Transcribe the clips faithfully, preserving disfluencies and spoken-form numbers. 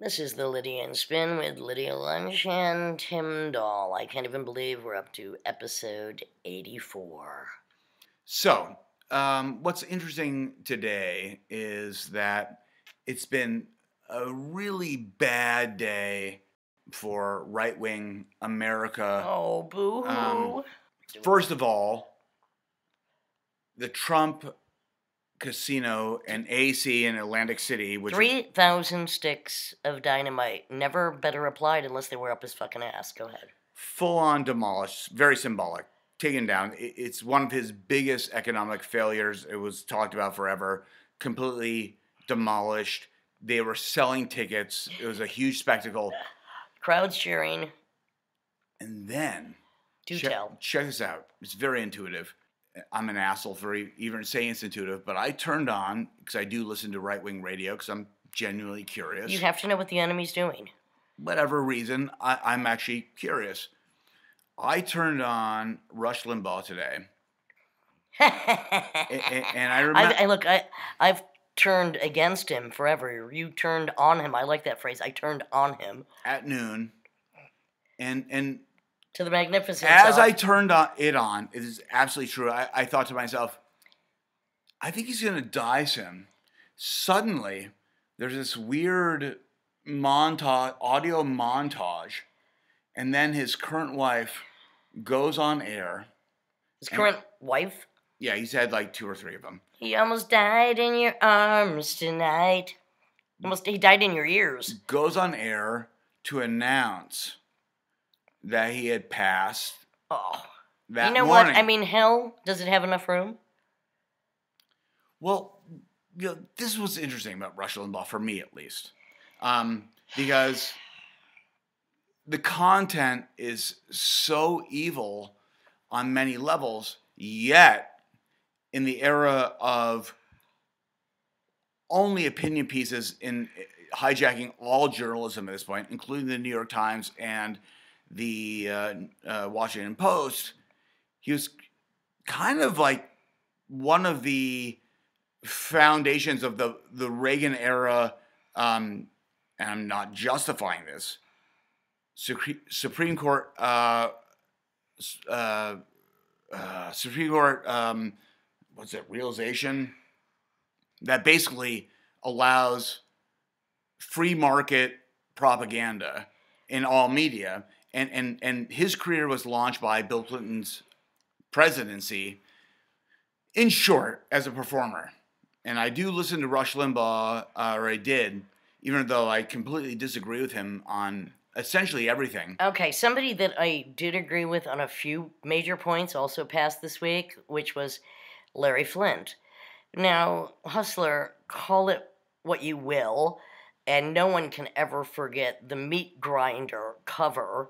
This is the Lydian Spin with Lydia Lunch and Tim Dahl. I can't even believe we're up to episode eighty-four. So, um, what's interesting today is that it's been a really bad day for right-wing America. Oh, boo-hoo. Um, first of all, the Trump Casino and A C in Atlantic City, which three thousand sticks of dynamite. Never better applied unless they were up his fucking ass. Go ahead. Full on demolished. Very symbolic. Taken down. It's one of his biggest economic failures. It was talked about forever. Completely demolished. They were selling tickets. It was a huge spectacle. Crowds cheering. And then, do check, tell. Check this out. It's very intuitive. I'm an asshole for even saying it's intuitive, but I turned on, because I do listen to right-wing radio, because I'm genuinely curious. You have to know what the enemy's doing. Whatever reason, I, I'm actually curious. I turned on Rush Limbaugh today. and, and, and I remember... I, I look, I, I've turned against him forever. You turned on him. I like that phrase. I turned on him. At noon. And... and To the magnificent. As I turned on, it on, it is absolutely true. I, I thought to myself, I think he's going to die soon. Suddenly, there's this weird montage, audio montage, and then his current wife goes on air. His and, current wife? Yeah, he's had like two or three of them. He almost died in your arms tonight. Almost, he died in your ears. Goes on air to announce that he had passed oh. that morning. You know morning. What? I mean, hell, does it have enough room? Well, you know, this was interesting about Rush Limbaugh, for me at least. Um, because the content is so evil on many levels, yet in the era of only opinion pieces in hijacking all journalism at this point, including the New York Times and the uh, uh, Washington Post, he was kind of like one of the foundations of the, the Reagan era, um, and I'm not justifying this, Sucre Supreme Court, uh, uh, uh, Supreme Court, um, what's it, realization that basically allows free market propaganda in all media. And, and, and his career was launched by Bill Clinton's presidency, in short, as a performer. And I do listen to Rush Limbaugh, uh, or I did, even though I completely disagree with him on essentially everything. Okay, somebody that I did agree with on a few major points also passed this week, which was Larry Flynt. Now, Hustler, call it what you will, and no one can ever forget the meat grinder cover.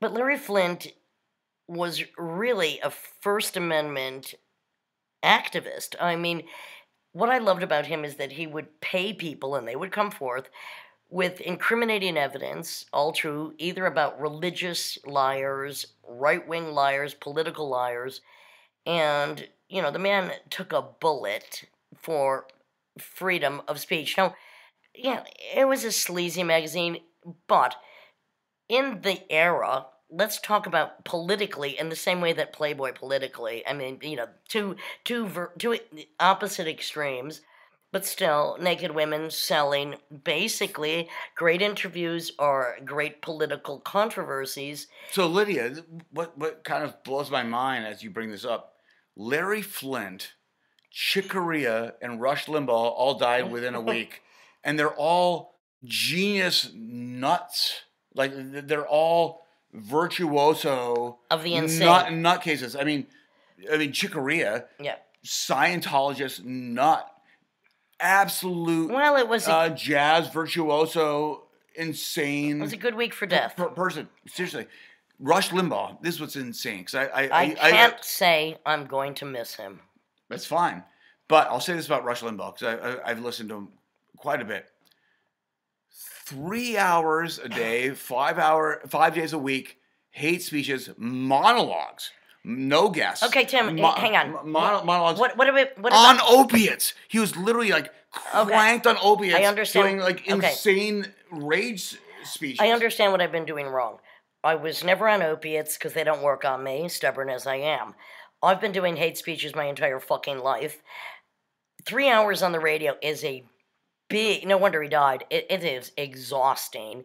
But Larry Flynt was really a First Amendment activist. I mean, what I loved about him is that he would pay people, and they would come forth with incriminating evidence, all true, either about religious liars, right-wing liars, political liars. And, you know, the man took a bullet for freedom of speech. Now, yeah, it was a sleazy magazine, but in the era, let's talk about politically in the same way that Playboy politically. I mean, you know, two, two, ver two opposite extremes, but still naked women selling basically great interviews or great political controversies. So, Lydia, what, what kind of blows my mind as you bring this up, Larry Flynt, Chick Corea, and Rush Limbaugh all died within a week. And they're all genius nuts. Like, they're all virtuoso of the insane nut, nut cases. I mean, I mean, Chick Corea, yeah, Scientologist nut, absolute. Well, it was a, uh, jazz virtuoso, insane. It was a good week for death. Per person, seriously. Rush Limbaugh. This was insane. Because I, I, I, I can't I, say I'm going to miss him. That's fine, but I'll say this about Rush Limbaugh because I, I, I've listened to him quite a bit. Three hours a day, five hour, five days a week, hate speeches, monologues, no guests. Okay, Tim, Mo hang on. Mono monologues. What? What about? What about on opiates? He was literally like cranked okay. on opiates. I understand. Doing like okay. insane rage speeches. I understand what I've been doing wrong. I was never on opiates because they don't work on me, stubborn as I am. I've been doing hate speeches my entire fucking life. Three hours on the radio is a big... No wonder he died. It, it is exhausting.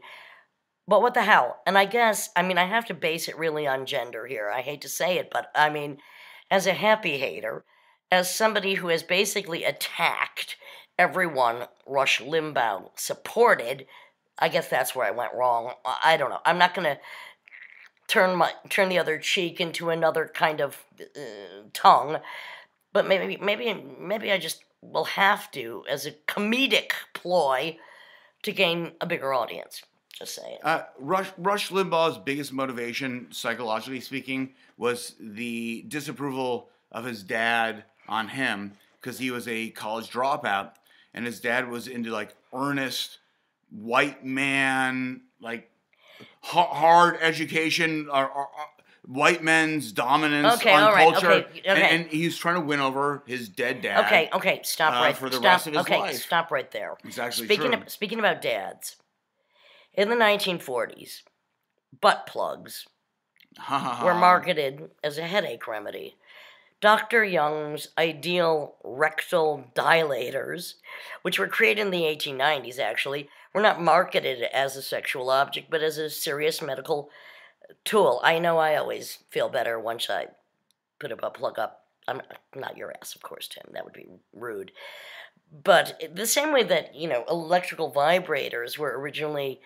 But what the hell? And I guess, I mean, I have to base it really on gender here. I hate to say it, but I mean, as a happy hater, as somebody who has basically attacked everyone Rush Limbaugh supported, I guess that's where I went wrong. I don't know. I'm not going to turn my turn the other cheek into another kind of uh, tongue, but maybe maybe maybe I just will have to as a comedic ploy to gain a bigger audience. Just saying. Uh, Rush Rush Limbaugh's biggest motivation, psychologically speaking, was the disapproval of his dad on him because he was a college dropout, and his dad was into like earnest white man like. Hard education, or, or, or white men's dominance okay, on all right, culture, okay, okay. And, and he's trying to win over his dead dad. Okay, okay, stop uh, right for the stop, rest of his okay, life. Stop right there. It's actually speaking true. Of, speaking about dads, in the nineteen forties, butt plugs were marketed as a headache remedy. Doctor Young's ideal rectal dilators, which were created in the eighteen nineties, actually, were not marketed as a sexual object, but as a serious medical tool. I know I always feel better once I put a butt plug up. I'm not your ass, of course, Tim. That would be rude. But the same way that, you know, electrical vibrators were originally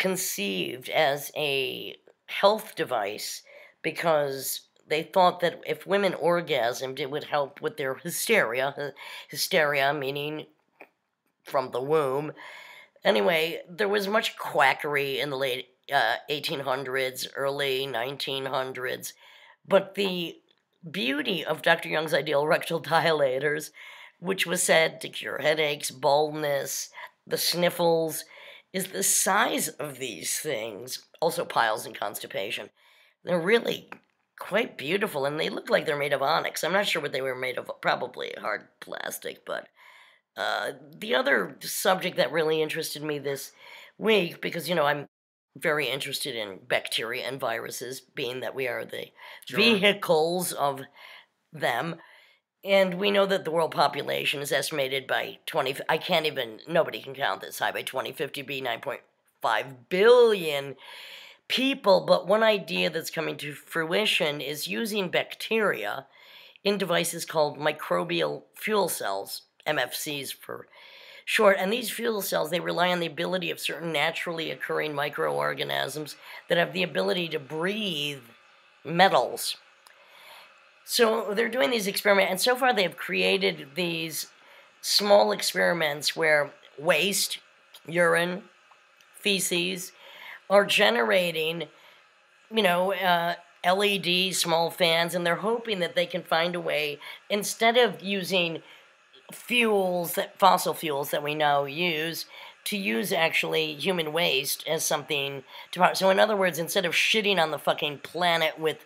conceived as a health device because... They thought that if women orgasmed, it would help with their hysteria. Hysteria meaning from the womb. Anyway, there was much quackery in the late uh, eighteen hundreds, early nineteen hundreds. But the beauty of Doctor Young's ideal rectal dilators, which was said to cure headaches, baldness, the sniffles, is the size of these things. Also piles and constipation. They're really... quite beautiful, and they look like they're made of onyx. I'm not sure what they were made of, probably hard plastic, but uh, the other subject that really interested me this week, because, you know, I'm very interested in bacteria and viruses, being that we are the sure. vehicles of them, and we know that the world population is estimated by twenty, I can't even, nobody can count this high, by twenty fifty be nine point five billion people, but one idea that's coming to fruition is using bacteria in devices called microbial fuel cells, M F Cs for short. And these fuel cells, they rely on the ability of certain naturally occurring microorganisms that have the ability to breathe metals. So they're doing these experiments, and so far they have created these small experiments where waste, urine, feces, are generating, you know, uh, L E D small fans, and they're hoping that they can find a way, instead of using fuels, that, fossil fuels that we now use, to use actually human waste as something to... So in other words, instead of shitting on the fucking planet with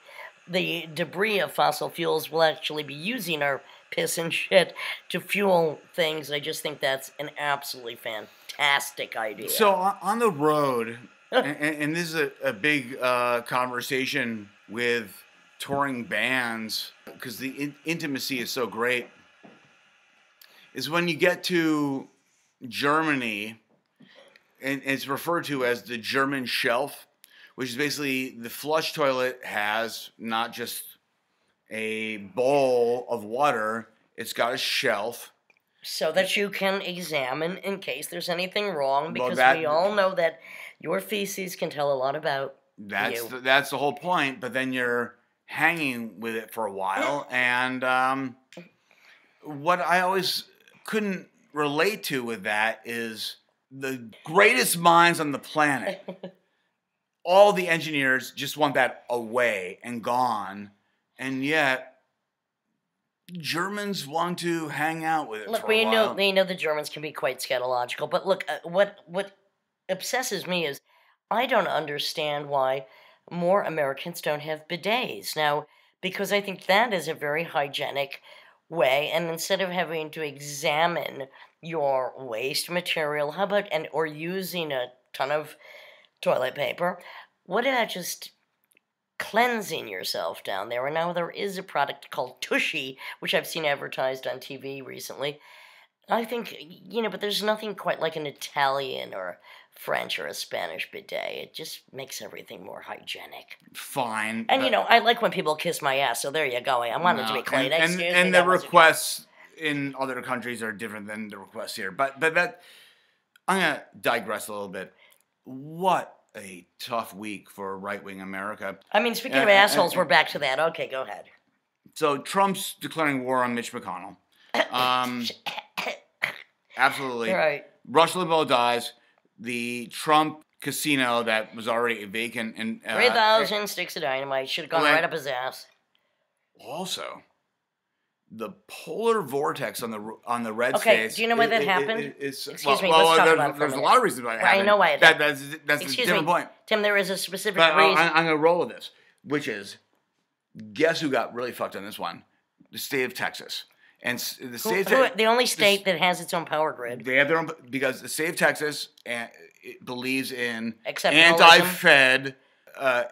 the debris of fossil fuels, we'll actually be using our piss and shit to fuel things. I just think that's an absolutely fantastic idea. So on the road... and, and this is a, a big uh, conversation with touring bands, because the in intimacy is so great, is when you get to Germany, and, and it's referred to as the German shelf, which is basically the flush toilet has not just a bowl of water, it's got a shelf. So that you can examine in case there's anything wrong, because well, that, we all know that... your feces can tell a lot about that's you. The, that's the whole point, but then you're hanging with it for a while. And um, what I always couldn't relate to with that is the greatest minds on the planet, all the engineers just want that away and gone, and yet... Germans want to hang out with it look, for a we while. Know, we know the Germans can be quite scatological, but look, uh, what... what obsesses me is I don't understand why more Americans don't have bidets. Now, because I think that is a very hygienic way, and instead of having to examine your waste material, how about, and or using a ton of toilet paper, what about just cleansing yourself down there? And now there is a product called Tushy, which I've seen advertised on T V recently. I think, you know, but there's nothing quite like an Italian or French or a Spanish bidet. It just makes everything more hygienic. Fine. And, you know, I like when people kiss my ass, so there you go. I wanted no, to be clean. And, Excuse and, and me, the requests in other countries are different than the requests here. But, but that, I'm going to digress a little bit. What a tough week for right-wing America. I mean, speaking and, of assholes, and, and, we're back to that. Okay, go ahead. So Trump's declaring war on Mitch McConnell. Um, absolutely. Right. Rush Limbaugh dies. The Trump casino that was already vacant and uh, three thousand sticks of dynamite should have gone right up his ass. Also, the polar vortex on the on the red okay, states. Okay, do you know why that it, happened? It, it, it's, Excuse well, me. Well, let's talk there, about it. There's a lot of reasons why it happened. I know why it happened. That, that's that's Excuse a different me, point, Tim. There is a specific but reason. I, I'm going to roll with this, which is, guess who got really fucked on this one? The state of Texas. And the state, who, who, the only state the, that has its own power grid. They have their own because the state of Texas uh, believes in anti-Fed, uh,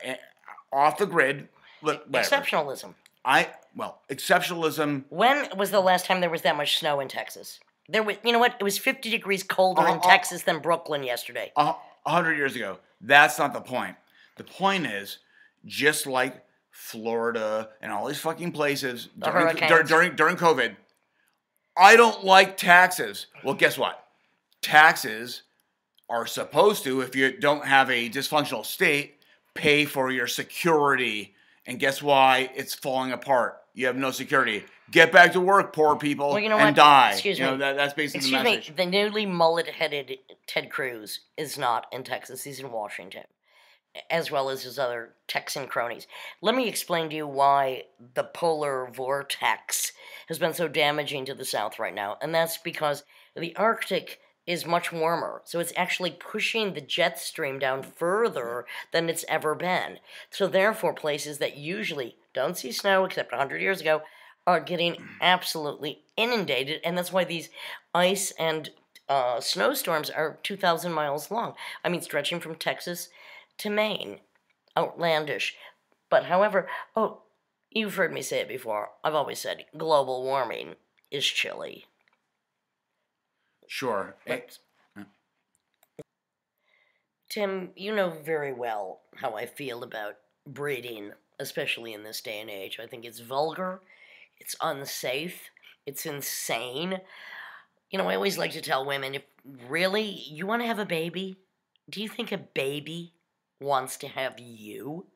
off the grid exceptionalism. I well, exceptionalism. When was the last time there was that much snow in Texas? There was, you know what? It was fifty degrees colder uh, in uh, Texas than Brooklyn yesterday. A hundred years ago. That's not the point. The point is, just like Florida and all these fucking places during, dur during during COVID. I don't like taxes. Well, guess what? Taxes are supposed to, if you don't have a dysfunctional state, pay for your security. And guess why? It's falling apart. You have no security. Get back to work, poor people, well, you know and what? die. Excuse you me. Know, that, that's basically Excuse the message. Me. The newly mullet-headed Ted Cruz is not in Texas. He's in Washington, as well as his other Texan cronies. Let me explain to you why the polar vortex has been so damaging to the South right now, and that's because the Arctic is much warmer, so it's actually pushing the jet stream down further than it's ever been. So therefore, places that usually don't see snow, except a hundred years ago, are getting absolutely inundated, and that's why these ice and uh, snowstorms are two thousand miles long. I mean, stretching from Texas to Maine. Outlandish. But however, oh, you've heard me say it before. I've always said global warming is chilly. Sure. But, it, Tim, you know very well how I feel about breeding, especially in this day and age. I think it's vulgar, it's unsafe, it's insane. You know, I always like to tell women, if really, you want to have a baby? Do you think a baby wants to have you?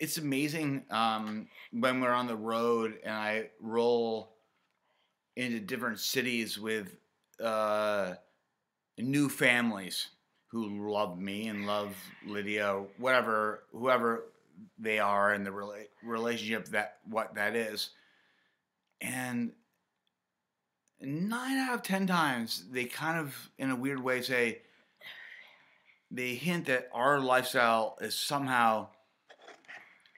It's amazing um, when we're on the road and I roll into different cities with uh, new families who love me and love Lydia, whatever, whoever they are, and the rela relationship that what that is. And nine out of ten times, they kind of, in a weird way, say, they hint that our lifestyle is somehow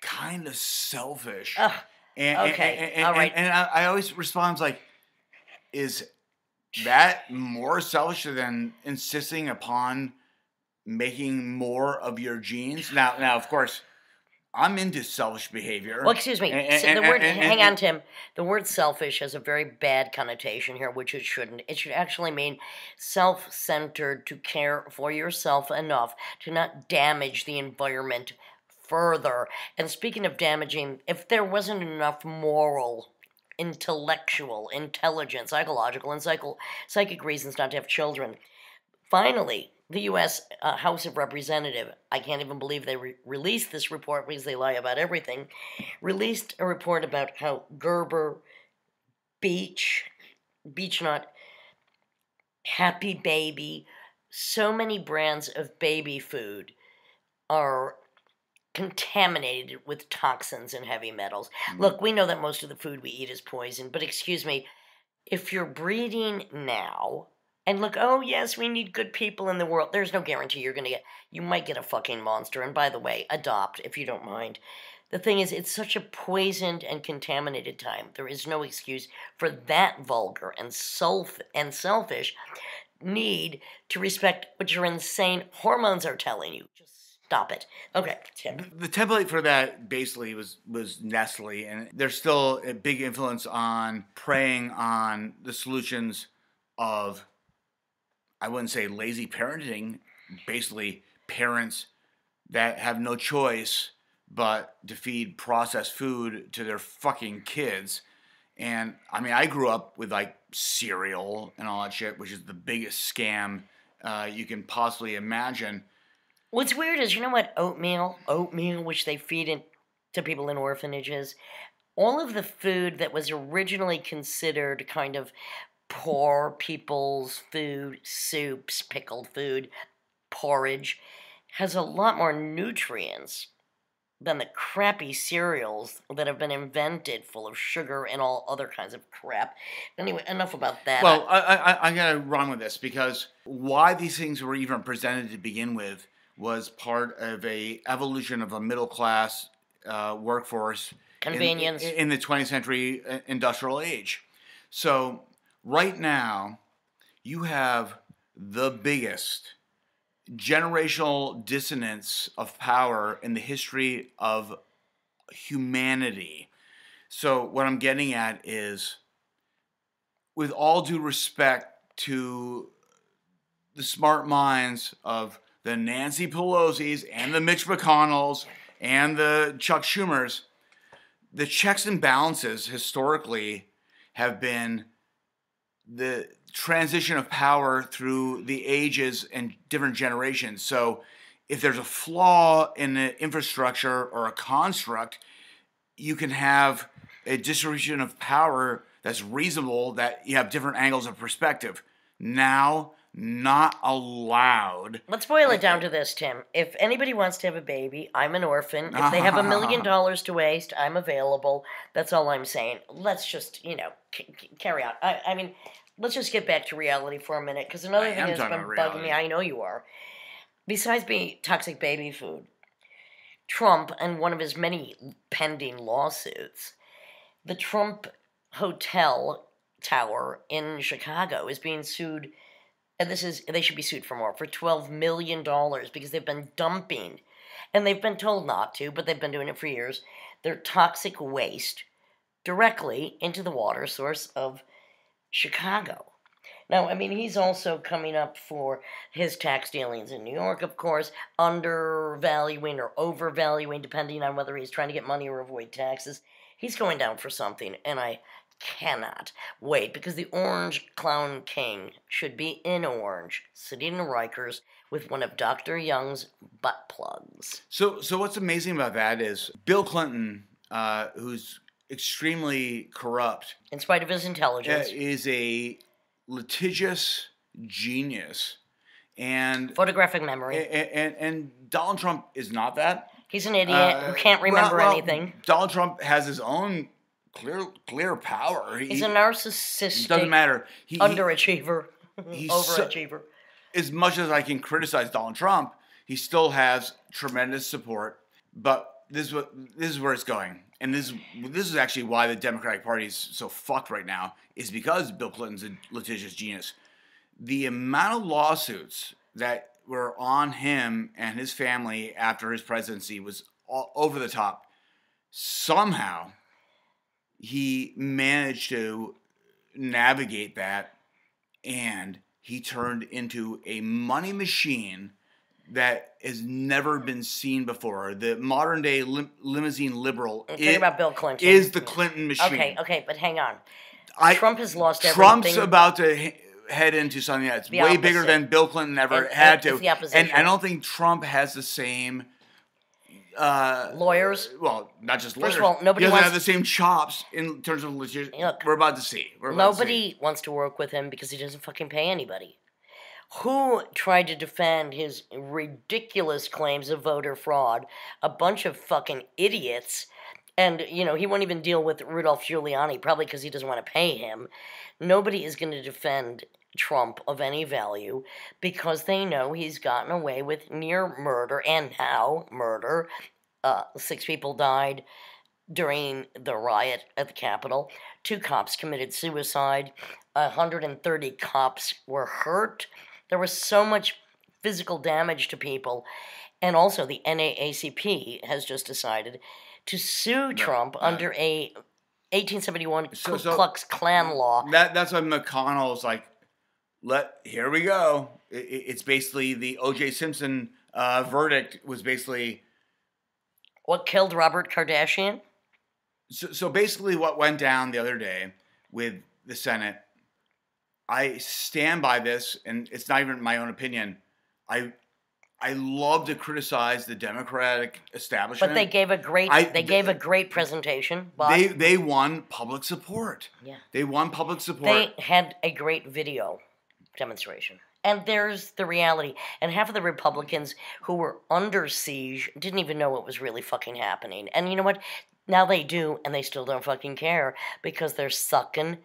kind of selfish. Oh, and, okay, and, and, all right. And, and I, I always respond like, is that more selfish than insisting upon making more of your genes? Now, now, of course, I'm into selfish behavior. Well, excuse me. And, so and, the word, and, hang and, on, Tim. The word selfish has a very bad connotation here, which it shouldn't. It should actually mean self-centered, to care for yourself enough to not damage the environment further. And speaking of damaging, if there wasn't enough moral, intellectual, intelligent, psychological, and psycho psychic reasons not to have children, finally, the U S Uh, House of Representatives, I can't even believe they re released this report because they lie about everything, released a report about how Gerber, Beach, Beechnut, Happy Baby, so many brands of baby food are contaminated with toxins and heavy metals. Look, we know that most of the food we eat is poison, but excuse me, if you're breeding now, and look, oh, yes, we need good people in the world. There's no guarantee you're going to get, you might get a fucking monster. And by the way, adopt, if you don't mind. The thing is, it's such a poisoned and contaminated time. There is no excuse for that vulgar and self and selfish need to respect what your insane hormones are telling you. Just stop it. Okay, Tim. The template for that basically was was Nestle, and there's still a big influence on preying on the solutions of, I wouldn't say lazy parenting, basically parents that have no choice but to feed processed food to their fucking kids. And I mean, I grew up with like cereal and all that shit, which is the biggest scam uh, you can possibly imagine. What's weird is, you know what, oatmeal, oatmeal, which they feed in, to people in orphanages, all of the food that was originally considered kind of poor people's food, soups, pickled food, porridge, has a lot more nutrients than the crappy cereals that have been invented full of sugar and all other kinds of crap. Anyway, enough about that. Well, I, I, I'm going to run with this, because why these things were even presented to begin with was part of a evolution of a middle-class uh, workforce. Convenience. In, in the twentieth century industrial age. So right now, you have the biggest generational dissonance of power in the history of humanity. So what I'm getting at is, with all due respect to the smart minds of the Nancy Pelosi's and the Mitch McConnells and the Chuck Schumers, the checks and balances historically have been the transition of power through the ages and different generations. So if there's a flaw in the infrastructure or a construct, you can have a distribution of power that's reasonable, that you have different angles of perspective. Now, not allowed. Let's boil it down to this, Tim. If anybody wants to have a baby, I'm an orphan. If they have a million dollars to waste, I'm available. That's all I'm saying. Let's just, you know, c c carry on. I, I mean... Let's just get back to reality for a minute, because another thing that's been bugging me, I know you are, besides being toxic baby food, Trump and one of his many pending lawsuits, the Trump Hotel Tower in Chicago is being sued, and this is, they should be sued for more, for twelve million dollars, because they've been dumping, and they've been told not to, but they've been doing it for years, their toxic waste directly into the water source of Chicago. Now, I mean, he's also coming up for his tax dealings in New York, of course, undervaluing or overvaluing, depending on whether he's trying to get money or avoid taxes. He's going down for something, and I cannot wait, because the Orange Clown King should be in Orange, sitting in Rikers with one of Doctor Young's butt plugs. So, so what's amazing about that is Bill Clinton, uh, who's extremely corrupt, in spite of his intelligence, uh, is a litigious genius, and photographic memory. And, and, and Donald Trump is not that. He's an idiot uh, who can't remember well, well, anything. Donald Trump has his own clear, clear power. He, He's a narcissistic. Doesn't matter. He, underachiever. He's overachiever. So, as much as I can criticize Donald Trump, he still has tremendous support. But this is what, this is where it's going. And this, this is actually why the Democratic Party is so fucked right now, is because Bill Clinton's a litigious genius. The amount of lawsuits that were on him and his family after his presidency was all over the top. Somehow, he managed to navigate that, and he turned into a money machine that has never been seen before. The modern day lim limousine liberal is, about Bill Clinton. is the Clinton machine. Okay, okay, but hang on. I, Trump has lost Trump's everything. Trump's about to head into something that's the way opposite. bigger than Bill Clinton ever it, had it, to. And I don't think Trump has the same uh, lawyers. Well, not just lawyers. First of all, nobody he doesn't wants have the same chops in terms of legit. Look, we're about to see. We're about nobody to see. wants to work with him because he doesn't fucking pay anybody. Who tried to defend his ridiculous claims of voter fraud? A bunch of fucking idiots. And, you know, he won't even deal with Rudolph Giuliani, probably because he doesn't want to pay him. Nobody is going to defend Trump of any value, because they know he's gotten away with near murder, and now murder, Uh, six people died during the riot at the Capitol. Two cops committed suicide. one hundred thirty cops were hurt. There was so much physical damage to people. And also the N double A C P has just decided to sue right, Trump right. under a eighteen seventy-one so, Ku Klux so Klan law. That, that's when McConnell's like, let here we go. It, it's basically the O J Simpson uh, verdict was basically... What killed Robert Kardashian? So, so basically what went down the other day with the Senate, I stand by this, and it's not even my own opinion. I I love to criticize the Democratic establishment. But they gave a great I, they gave a great presentation. Bob. They they won public support. Yeah. They won public support. They had a great video demonstration. And there's the reality. And half of the Republicans who were under siege didn't even know what was really fucking happening. And you know what? Now they do, and they still don't fucking care because they're sucking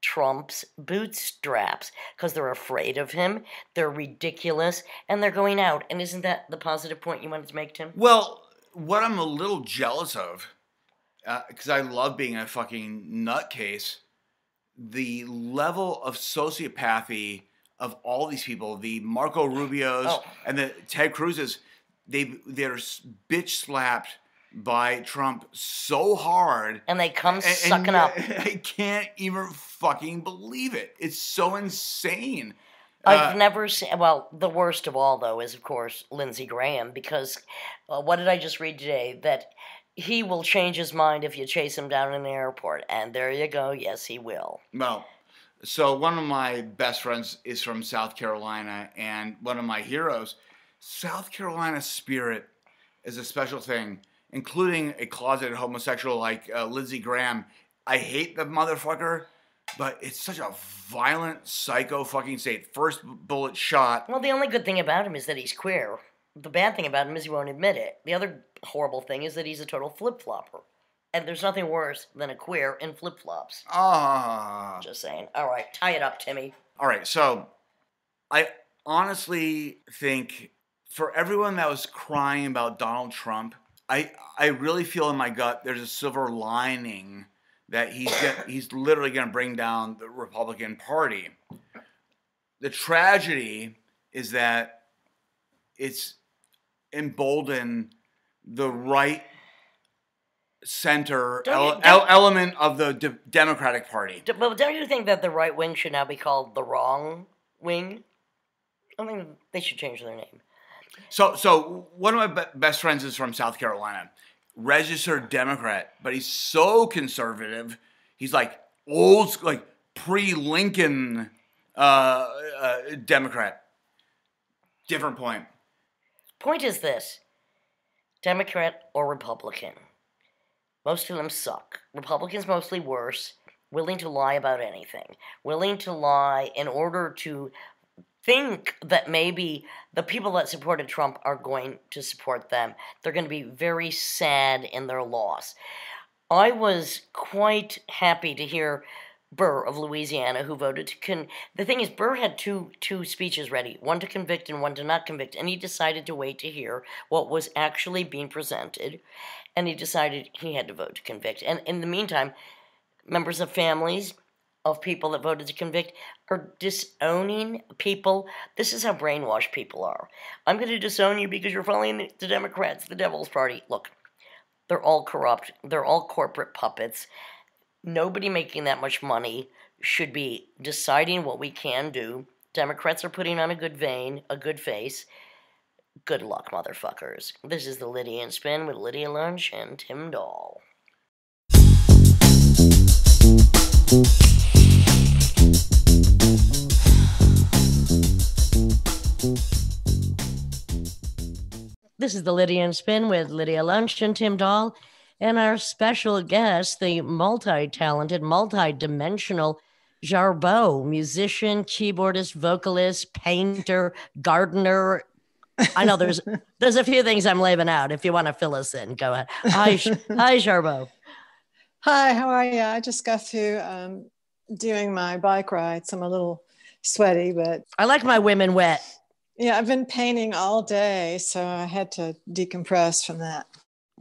Trump's bootstraps because they're afraid of him, they're ridiculous, and they're going out. And isn't that the positive point you wanted to make, Tim? Well, what I'm a little jealous of, because uh, I love being a fucking nutcase, the level of sociopathy of all these people, the Marco Rubios oh. and the Ted Cruzes, they, they're bitch slapped by Trump so hard. And they come and, sucking and, up. I can't even fucking believe it. It's so insane. I've uh, never seen, well, the worst of all, though, is, of course, Lindsey Graham, because uh, what did I just read today? That he will change his mind if you chase him down in an airport. And there you go. Yes, he will. Well, so one of my best friends is from South Carolina, and one of my heroes, South Carolina spirit is a special thing, including a closeted homosexual like uh, Lindsey Graham. I hate the motherfucker, but it's such a violent, psycho fucking state. First bullet shot. Well, the only good thing about him is that he's queer. The bad thing about him is he won't admit it. The other horrible thing is that he's a total flip-flopper. And there's nothing worse than a queer in flip-flops. Ah. Uh, Just saying. All right, tie it up, Timmy. All right, so I honestly think for everyone that was crying about Donald Trump, I, I really feel in my gut there's a silver lining that he's get, he's literally going to bring down the Republican Party. The tragedy is that it's emboldened the right center ele you, element of the de Democratic Party. D but don't you think that the right wing should now be called the wrong wing? I think they should change their name. So, so one of my be best friends is from South Carolina, registered Democrat, but he's so conservative. He's like old, like pre-Lincoln uh, uh, Democrat. Different point. Point is this: Democrat or Republican, most of them suck. Republicans mostly worse. Willing to lie about anything. Willing to lie in order to think that maybe the people that supported Trump are going to support them. They're going to be very sad in their loss. I was quite happy to hear Burr of Louisiana, who voted to con... The thing is, Burr had two two speeches ready, one to convict and one to not convict, and he decided to wait to hear what was actually being presented, and he decided he had to vote to convict. And in the meantime, members of families of people that voted to convict are disowning people. This is how brainwashed people are. I'm going to disown you because you're following the Democrats, the Devil's Party. Look, they're all corrupt. They're all corporate puppets. Nobody making that much money should be deciding what we can do. Democrats are putting on a good vein, a good face. Good luck, motherfuckers. This is the Lydian Spin with Lydia Lunch and Tim Dahl. This is the Lydian Spin with Lydia Lunch and Tim Dahl, and our special guest, the multi-talented, multi-dimensional Jarboe, musician, keyboardist, vocalist, painter, gardener. I know there's there's a few things I'm leaving out. If you want to fill us in, go ahead. Hi, hi, Jarboe. Hi, how are you? I just got through um, doing my bike rides. I'm a little sweaty, but I like my women wet. Yeah, I've been painting all day, so I had to decompress from that.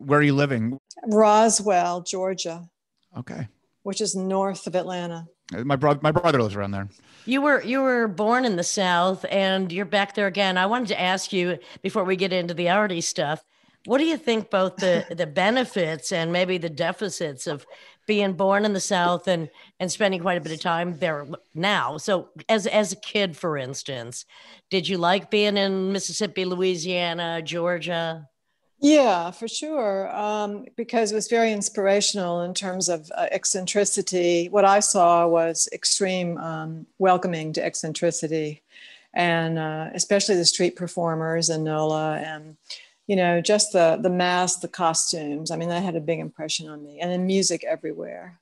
Where are you living? Roswell, Georgia. Okay. Which is north of Atlanta. My brother, my brother lives around there. You were you were born in the South, and you're back there again. I wanted to ask you before we get into the arty stuff. What do you think both the the benefits and maybe the deficits of being born in the South and and spending quite a bit of time there now? So as as a kid, for instance, did you like being in Mississippi, Louisiana, Georgia? Yeah, for sure, um, because it was very inspirational in terms of uh, eccentricity. What I saw was extreme um, welcoming to eccentricity, and uh, especially the street performers in NOLA and, you know, just the, the mask, the costumes. I mean, that had a big impression on me, and then music everywhere.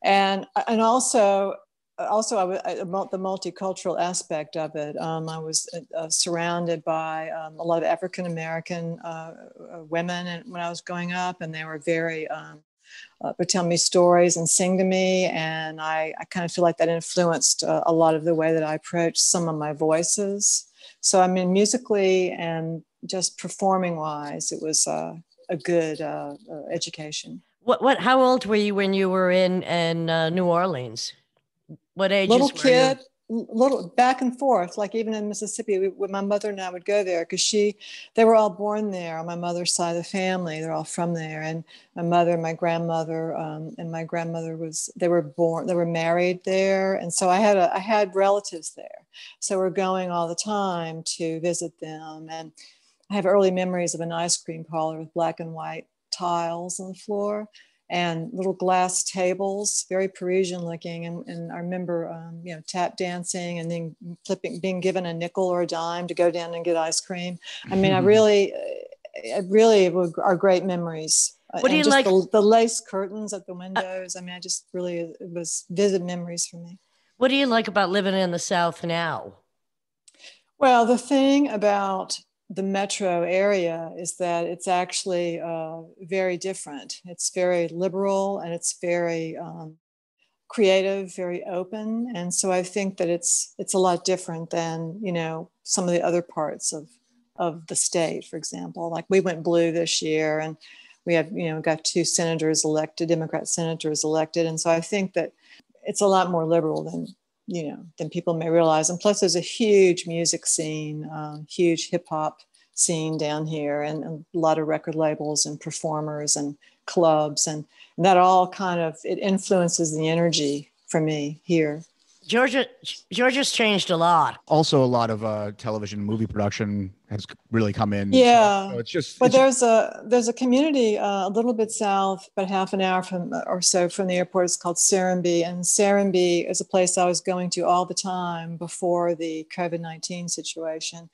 And, and also, also I, I, the multicultural aspect of it. Um, I was uh, surrounded by um, a lot of African-American uh, women when I was growing up, and they were very, um, uh, would tell me stories and sing to me. And I, I kind of feel like that influenced uh, a lot of the way that I approached some of my voices. So I mean, musically and just performing wise, it was uh, a good uh, uh, education. What, what, how old were you when you were in, in uh, New Orleans? What ages little kid, you? Little back and forth. Like even in Mississippi, we, when my mother and I would go there because she, they were all born there on my mother's side of the family. They're all from there. And my mother and my grandmother, um, and my grandmother was, they were born, they were married there. And so I had, a, I had relatives there. So we're going all the time to visit them. And I have early memories of an ice cream parlor with black and white tiles on the floor and little glass tables, very Parisian looking. And, and I remember, um, you know, tap dancing and then flipping, being given a nickel or a dime to go down and get ice cream. I mean, I really, I really are great memories. What do you like? The, the lace curtains at the windows. I mean, I just really, it was vivid memories for me. What do you like about living in the South now? Well, the thing about the metro area is that it's actually uh, very different. It's very liberal and it's very um, creative, very open. And so I think that it's it's a lot different than, you know, some of the other parts of, of the state, for example. Like we went blue this year and we have, you know, got two senators elected, Democrat senators elected. And so I think that it's a lot more liberal than you know, than people may realize. And plus there's a huge music scene, um, huge hip hop scene down here and, and a lot of record labels and performers and clubs. And, and that all kind of, it influences the energy for me here. Georgia, Georgia's changed a lot. Also a lot of uh, television movie production has really come in. Yeah. So it's just, but it's there's, just... a, there's a community uh, a little bit south, but half an hour from or so from the airport. It's called Serenby. And Serenby is a place I was going to all the time before the COVID nineteen situation.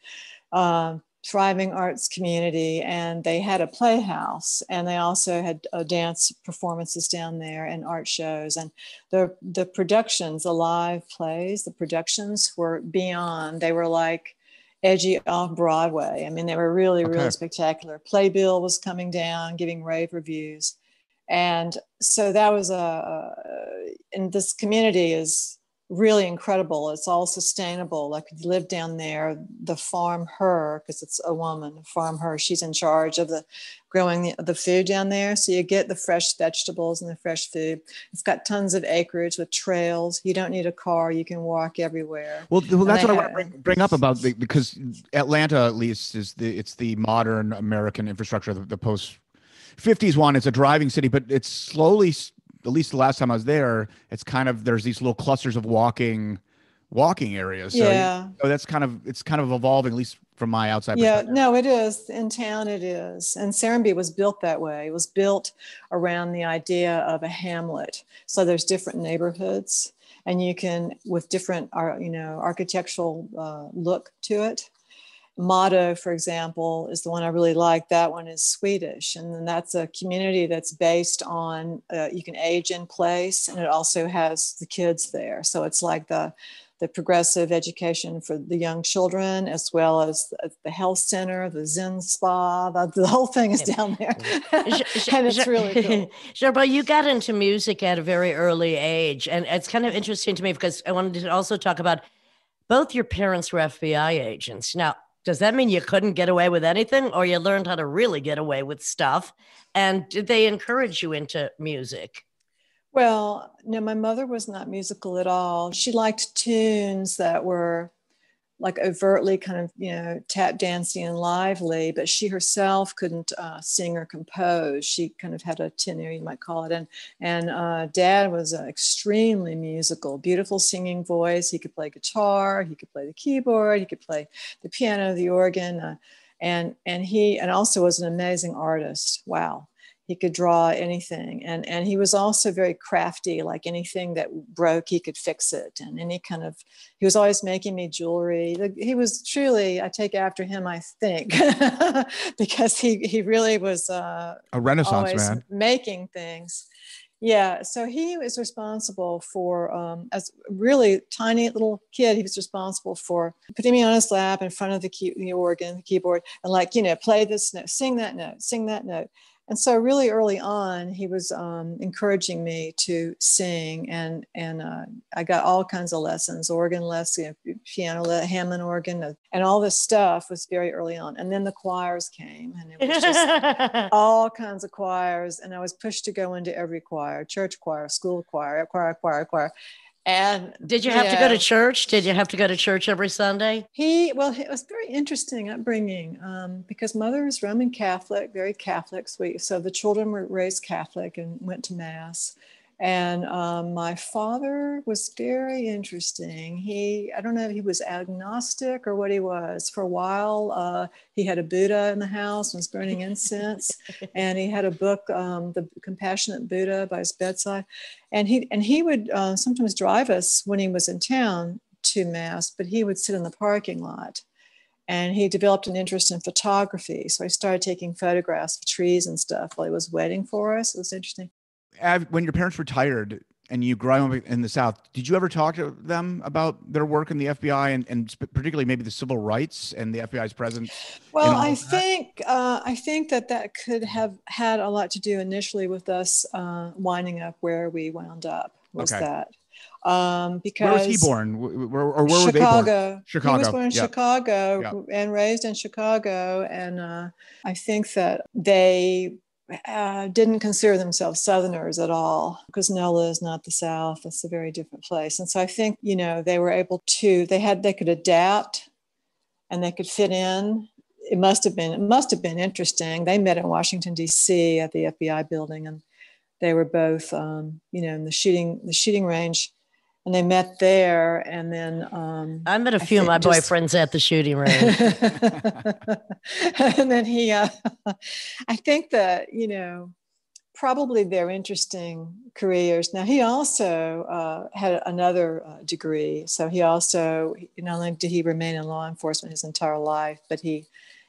Uh, thriving arts community, and they had a playhouse, and they also had uh, dance performances down there and art shows, and the the productions, the live plays, the productions were beyond, they were like edgy off Broadway. I mean, they were really, okay. really spectacular. Playbill was coming down, giving rave reviews. And so that was a, a and this community is really incredible. It's all sustainable. Like if you live down there, the farm her, because it's a woman, farm her, she's in charge of the growing the, the food down there. So you get the fresh vegetables and the fresh food. It's got tons of acreage with trails. You don't need a car. You can walk everywhere. Well, well that's what have, I want to bring, bring up about the, because Atlanta at least is the, it's the modern American infrastructure, the, the post fifties one. It's a driving city, but it's slowly, at least the last time I was there, it's kind of, there's these little clusters of walking, walking areas. So, yeah. So that's kind of, it's kind of evolving, at least from my outside perspective. Yeah, no, it is. In town, it is. And Serenby was built that way. It was built around the idea of a hamlet. So there's different neighborhoods and you can, with different, you know, architectural uh, look to it. Motto, for example, is the one I really like. That one is Swedish. And then that's a community that's based on, uh, you can age in place, and it also has the kids there. So it's like the, the progressive education for the young children, as well as the health center, the Zen spa, the, the whole thing is down there. And it's really cool. Jarboe, you got into music at a very early age. And it's kind of interesting to me because I wanted to also talk about both your parents were F B I agents. Now, Does that mean you couldn't get away with anything, or you learned how to really get away with stuff? And did they encourage you into music? Well, no, my mother was not musical at all. She liked tunes that were like overtly kind of, you know, tap dancing and lively, but she herself couldn't uh, sing or compose. She kind of had a tenor, you might call it. And, and uh, Dad was uh, extremely musical, beautiful singing voice. He could play guitar, he could play the keyboard, he could play the piano, the organ. Uh, and, and he, and also was an amazing artist. Wow. He could draw anything. And, and he was also very crafty, like anything that broke, he could fix it. And any kind of, he was always making me jewelry. He was truly, I take after him, I think, because he, he really was uh, a Renaissance man, making things. Yeah, so he was responsible for, um, as a really tiny little kid, he was responsible for putting me on his lap in front of the, key, the organ, the keyboard, and like, you know, play this note, sing that note, sing that note. And so really early on, he was um, encouraging me to sing, and and uh, I got all kinds of lessons, organ lessons, you know, piano, Hammond organ, and all this stuff was very early on. And then the choirs came, and it was just all kinds of choirs, and I was pushed to go into every choir, church choir, school choir, choir, choir, choir. And did you have yeah. to go to church? Did you have to go to church every Sunday? He, well, it was very interesting upbringing um, because Mother is Roman Catholic, very Catholic. Sweet. So the children were raised Catholic and went to Mass. And um, my father was very interesting. He, I don't know if he was agnostic or what he was. For a while, uh, he had a Buddha in the house and was burning incense. And he had a book, um, The Compassionate Buddha, by his bedside. And he, and he would uh, sometimes drive us when he was in town to Mass, but he would sit in the parking lot. And he developed an interest in photography. So he started taking photographs of trees and stuff while he was waiting for us. It was interesting. When your parents retired and you grew up in the South, did you ever talk to them about their work in the F B I and, and particularly maybe the civil rights and the F B I's presence? Well, I think uh, I think that that could have had a lot to do initially with us uh, winding up where we wound up. Was okay. that? Um, because where was he born? Where, or where Chicago. Were they born? Chicago. He was born in yeah. Chicago yeah. and raised in Chicago, and uh, I think that they. Uh, didn't consider themselves Southerners at all, because NOLA is not the South. It's a very different place. And so I think, you know, they were able to, they had, they could adapt and they could fit in. It must have been, it must have been interesting. They met in Washington, D C at the F B I building, and they were both, um, you know, in the shooting, the shooting range. And they met there, and then um, I met a few of my just... boyfriends at the shooting range. And then he, uh, I think that, you know, probably their interesting careers. Now, he also uh, had another uh, degree. So he also, not only did he remain in law enforcement his entire life, but he,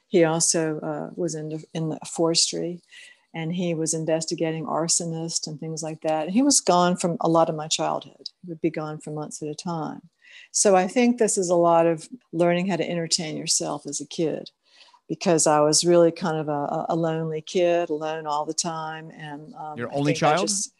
he also uh, was in, in the forestry. And he was investigating arsonists and things like that. And he was gone from a lot of my childhood. He would be gone for months at a time. So I think this is a lot of learning how to entertain yourself as a kid, because I was really kind of a, a lonely kid, alone all the time. And um, your only child? Just,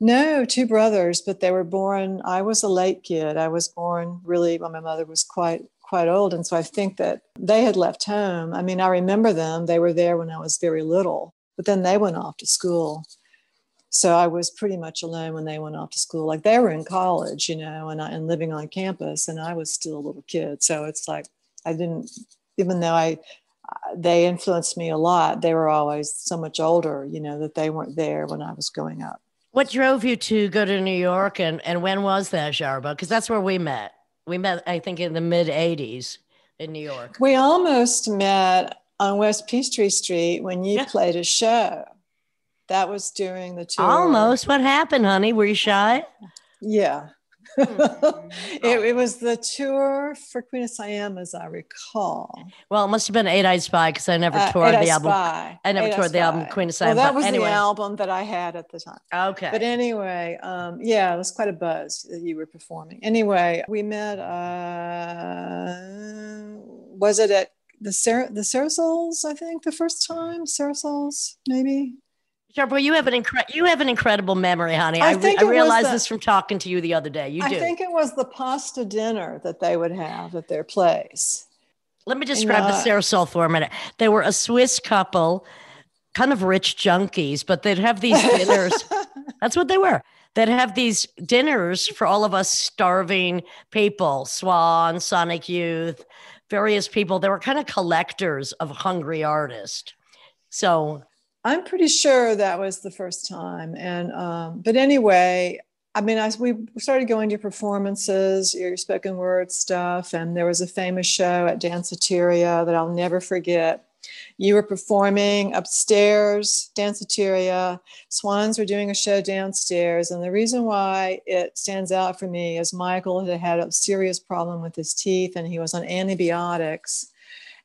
no, two brothers, but they were born. I was a late kid. I was born really when my mother was quite. quite old. And so I think that they had left home. I mean, I remember them. They were there when I was very little, but then they went off to school. So I was pretty much alone when they went off to school. Like, they were in college, you know, and, I, and living on campus, and I was still a little kid. So it's like, I didn't, even though I, they influenced me a lot, they were always so much older, you know, that they weren't there when I was growing up. What drove you to go to New York, and, and when was that, Jarboe? Because that's where we met. We met, I think, in the mid eighties in New York. We almost met on West Peachtree Street when you yeah. played a show. That was during the tour. Almost. What happened, honey? Were you shy? Yeah. Mm. it, it was the tour for Queen of Siam, as I recall. Well, it must have been Eight Eyed Spy, because I never uh, toured the album. Spy. I never Eight toured the album Queen of Siam. Well, that was anyway. The album that I had at the time. Okay. But anyway, um, yeah, it was quite a buzz that you were performing. Anyway, we met, uh, was it at the Sarah, the Sarah Souls, I think, the first time? Sarah Souls, maybe? Jarboe, you have an incre- you have an incredible memory, honey. I, I, re- I realized the, this from talking to you the other day. You do. I think it was the pasta dinner that they would have at their place. Let me describe no. the Sarasol for a minute. They were a Swiss couple, kind of rich junkies, but they'd have these dinners. That's what they were. They'd have these dinners for all of us starving people, Swans, Sonic Youth, various people. They were kind of collectors of hungry artists. So I'm pretty sure that was the first time. And um, but anyway, I mean, I, we started going to performances, your spoken word stuff, and there was a famous show at Danceteria that I'll never forget. You were performing upstairs, Danceteria. Swans were doing a show downstairs, and the reason why it stands out for me is Michael had had a serious problem with his teeth, and he was on antibiotics,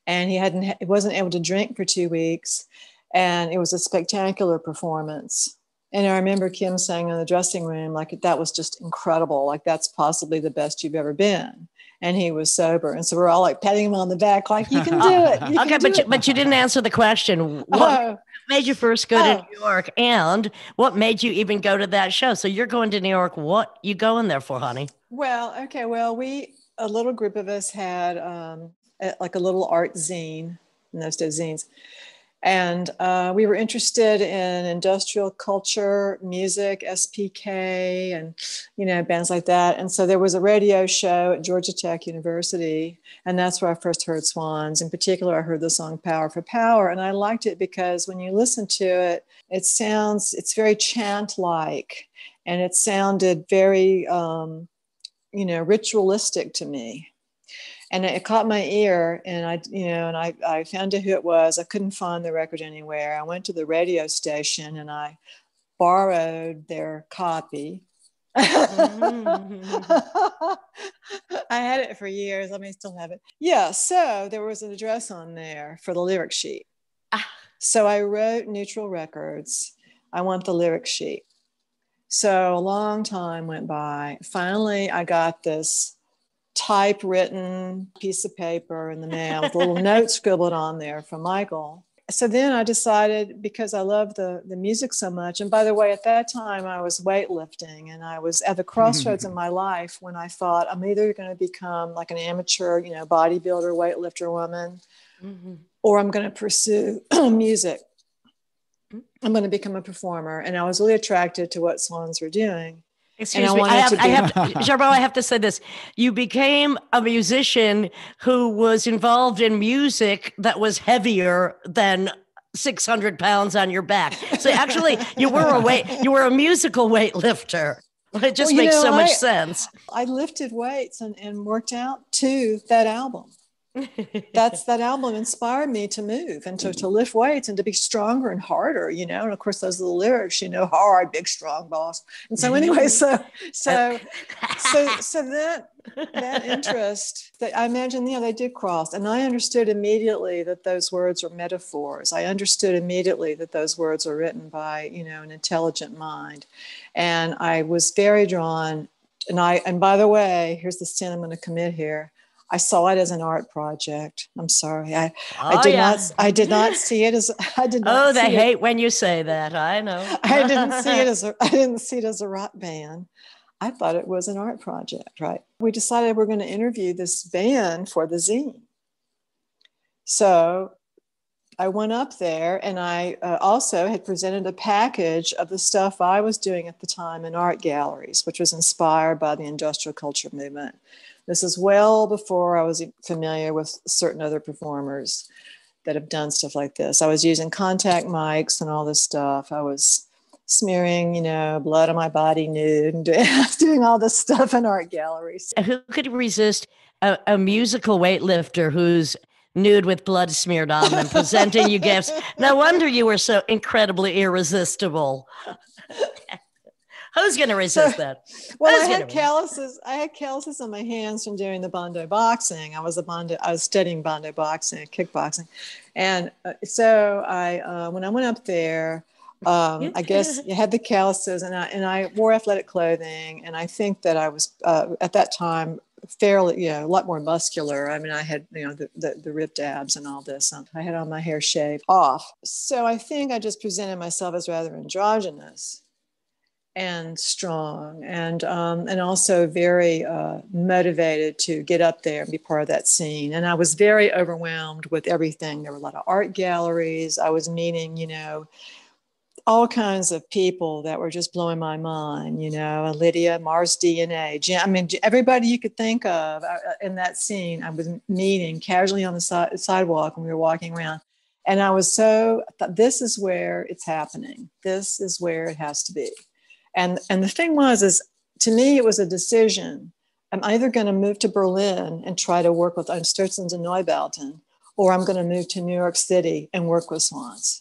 and he hadn't, he wasn't able to drink for two weeks, and it was a spectacular performance. And I remember Kim saying in the dressing room, like, that was just incredible. Like, that's possibly the best you've ever been. And he was sober. And so we're all like patting him on the back, like, you can do it. You okay, but you, but you didn't answer the question. What oh. made you first go oh. to New York? And what made you even go to that show? So you're going to New York. What you going there for, honey? Well, okay. Well, we, a little group of us had um, a, like a little art zine, and those two zines. And uh, we were interested in industrial culture, music, S P K, and, you know, bands like that. And so there was a radio show at Georgia Tech University, and that's where I first heard Swans. In particular, I heard the song Power for Power, and I liked it because when you listen to it, it sounds, it's very chant-like, and it sounded very, um, you know, ritualistic to me. And it caught my ear, and I, you know, and I, I found out who it was. I couldn't find the record anywhere. I went to the radio station and I borrowed their copy. Mm-hmm. I had it for years. I may still have it. Yeah. So there was an address on there for the lyric sheet. Ah. So I wrote Neutral Records. I want the lyric sheet. So a long time went by. Finally, I got this typewritten piece of paper in the mail with a little note scribbled on there from Michael. So then I decided, because I love the, the music so much, and by the way, at that time I was weightlifting and I was at the crossroads in my life when I thought I'm either going to become like an amateur, you know, bodybuilder, weightlifter woman, mm-hmm. or I'm going to pursue music. I'm going to become a performer. And I was really attracted to what Swans were doing. Excuse and me, I, I have, to, I have to, Jarboe, I have to say this. You became a musician who was involved in music that was heavier than six hundred pounds on your back. So actually you were a weight, you were a musical weightlifter. It just well, makes know, so much I, sense. I lifted weights and, and worked out to that album. That's that album inspired me to move and to, to lift weights and to be stronger and harder, you know. And of course, those little lyrics, you know, hard, big, strong boss. And so, anyway, so, so, so, so that that interest, that I imagine, yeah, they did cross. And I understood immediately that those words are metaphors. I understood immediately that those words are written by, you know, an intelligent mind. And I was very drawn. And I, and by the way, here's the sin I'm going to commit here. I saw it as an art project. I'm sorry. I, oh, I did yeah. not I did not see it as I did not Oh, they see hate it. When you say that. I know. I didn't see it as a I didn't see it as a rock band. I thought it was an art project, right? We decided we're going to interview this band for the zine. So I went up there, and I uh, also had presented a package of the stuff I was doing at the time in art galleries, which was inspired by the industrial culture movement. This is well before I was familiar with certain other performers that have done stuff like this. I was using contact mics and all this stuff. I was smearing, you know, blood on my body nude and doing, doing all this stuff in art galleries. Who could resist a, a musical weightlifter who's nude with blood smeared on them, presenting you gifts? No wonder you were so incredibly irresistible. Who's going to resist so, that? Well, I, I had calluses. I had calluses on my hands from doing the Bondo boxing. I was a Bondo. I was studying Bondo boxing, kickboxing, and uh, so I, uh, when I went up there, um, I guess I had the calluses, and I and I wore athletic clothing, and I think that I was uh, at that time fairly, you know, a lot more muscular. I mean, I had, you know, the, the, the ripped abs and all this. I had all my hair shaved off, so I think I just presented myself as rather androgynous. and strong, and um, and also very uh, motivated to get up there and be part of that scene. And I was very overwhelmed with everything. There were a lot of art galleries. I was meeting, you know, all kinds of people that were just blowing my mind, you know, Lydia, Mars D N A, Jim, I mean, everybody you could think of in that scene. I was meeting casually on the si- sidewalk when we were walking around. And I was so, I thought, this is where it's happening. This is where it has to be. And, and the thing was, is to me, it was a decision. I'm either going to move to Berlin and try to work with Einstürzens and Neubauten, or I'm going to move to New York City and work with Swans.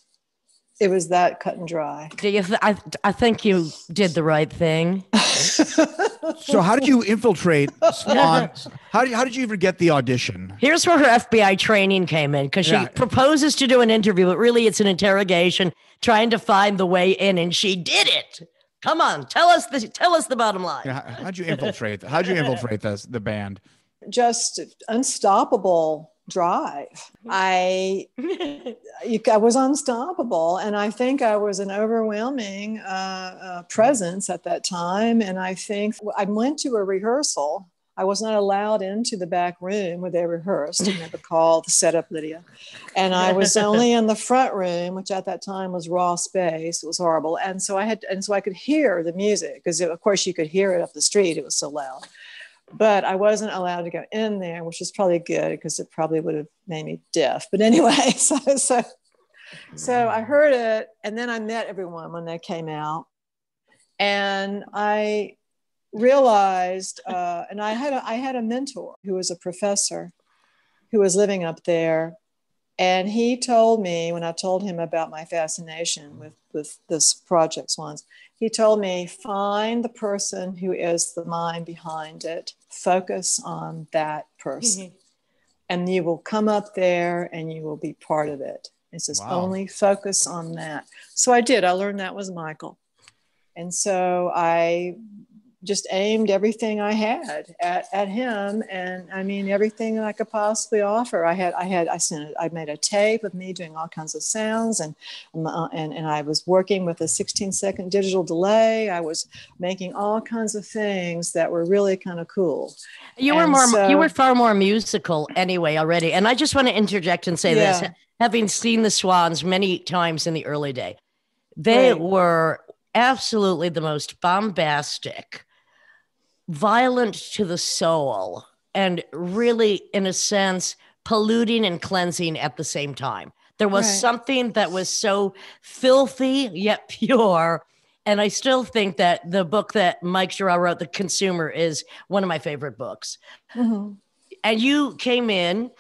It was that cut and dry. Do you th- I, I think you did the right thing. So how did you infiltrate Swans? How did, how did you even get the audition? Here's where her F B I training came in, because she yeah. proposes to do an interview, but really it's an interrogation, trying to find the way in, and she did it. Come on, tell us the tell us the bottom line. Yeah, how'd you infiltrate? How'd you infiltrate this, the band? Just unstoppable drive. I I was unstoppable, and I think I was an overwhelming uh, uh, presence at that time. And I think I went to a rehearsal. I was not allowed into the back room where they rehearsed. I never called the setup, Lydia. And I was only in the front room, which at that time was raw space. It was horrible. And so I had, and so I could hear the music, because of course you could hear it up the street. It was so loud, but I wasn't allowed to go in there, which was probably good, because it probably would have made me deaf. But anyway, so, so, so I heard it. And then I met everyone when they came out, and I realized, uh, and I had a, I had a mentor who was a professor who was living up there. And he told me, when I told him about my fascination with, with this project Swans, he told me, find the person who is the mind behind it, focus on that person, mm-hmm. and you will come up there and you will be part of it. It's just wow. only focus on that. So I did, I learned that was Michael. And so I just aimed everything I had at, at him. And I mean, everything that I could possibly offer. I had, I had, I sent it, I made a tape of me doing all kinds of sounds, and, and, and I was working with a sixteen second digital delay. I was making all kinds of things that were really kind of cool. You were and more, so, you were far more musical anyway already. And I just want to interject and say yeah. this, having seen the Swans many times in the early day, they right. were absolutely the most bombastic, violent to the soul, and really, in a sense, polluting and cleansing at the same time. There was right. something that was so filthy yet pure. And I still think that the book that Mike Girard wrote, The Consumer, is one of my favorite books. Mm-hmm. And you came in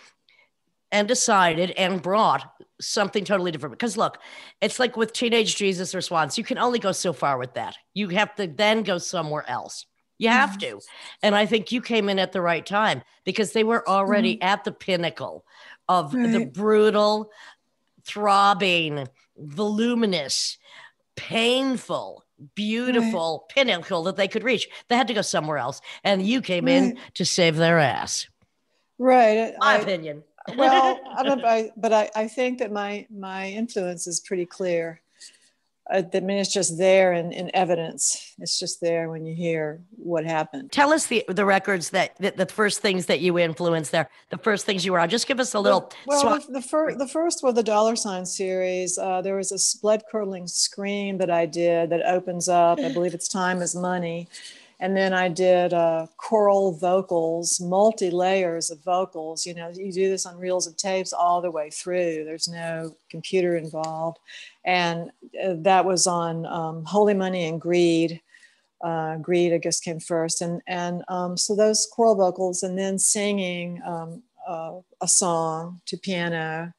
and decided and brought something totally different. Because look, it's like with Teenage Jesus or Swans, you can only go so far with that. You have to then go somewhere else. You have to. And I think you came in at the right time, because they were already mm-hmm. at the pinnacle of right. the brutal, throbbing, voluminous, painful, beautiful right. pinnacle that they could reach. They had to go somewhere else. And you came right. in to save their ass. Right. My I, opinion. Well, I don't, I, but I, I think that my, my influence is pretty clear. I mean, it's just there in, in evidence. It's just there when you hear what happened. Tell us the, the records that, that the first things that you influenced there, the first things you were on. Just give us a little. Well, swat- the, the, fir- the first were the Dollar Sign series. Uh, there was a blood-curdling scream that I did that opens up. I believe it's Time is Money. And then I did uh, choral vocals, multi-layers of vocals. You know, you do this on reels of tapes all the way through. There's no computer involved. And uh, that was on um, Holy Money and Greed. Uh, Greed, I guess, came first. And, and um, so those choral vocals, and then singing um, uh, a song to piano.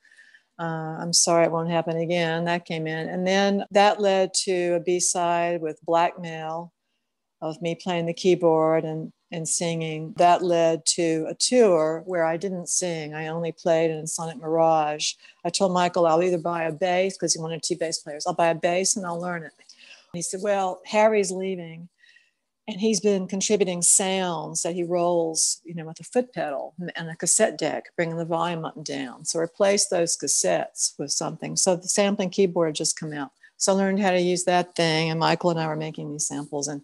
Uh, I'm sorry, it won't happen again. That came in. And then that led to a B-side with Blackmail, of me playing the keyboard and, and singing. That led to a tour where I didn't sing. I only played in Ensoniq Mirage. I told Michael, I'll either buy a bass, because he wanted two bass players. I'll buy a bass and I'll learn it. And he said, well, Harry's leaving, and he's been contributing sounds that he rolls, you know, with a foot pedal and a cassette deck, bringing the volume up and down. So replace those cassettes with something. So the sampling keyboard just come out. So I learned how to use that thing, and Michael and I were making these samples. And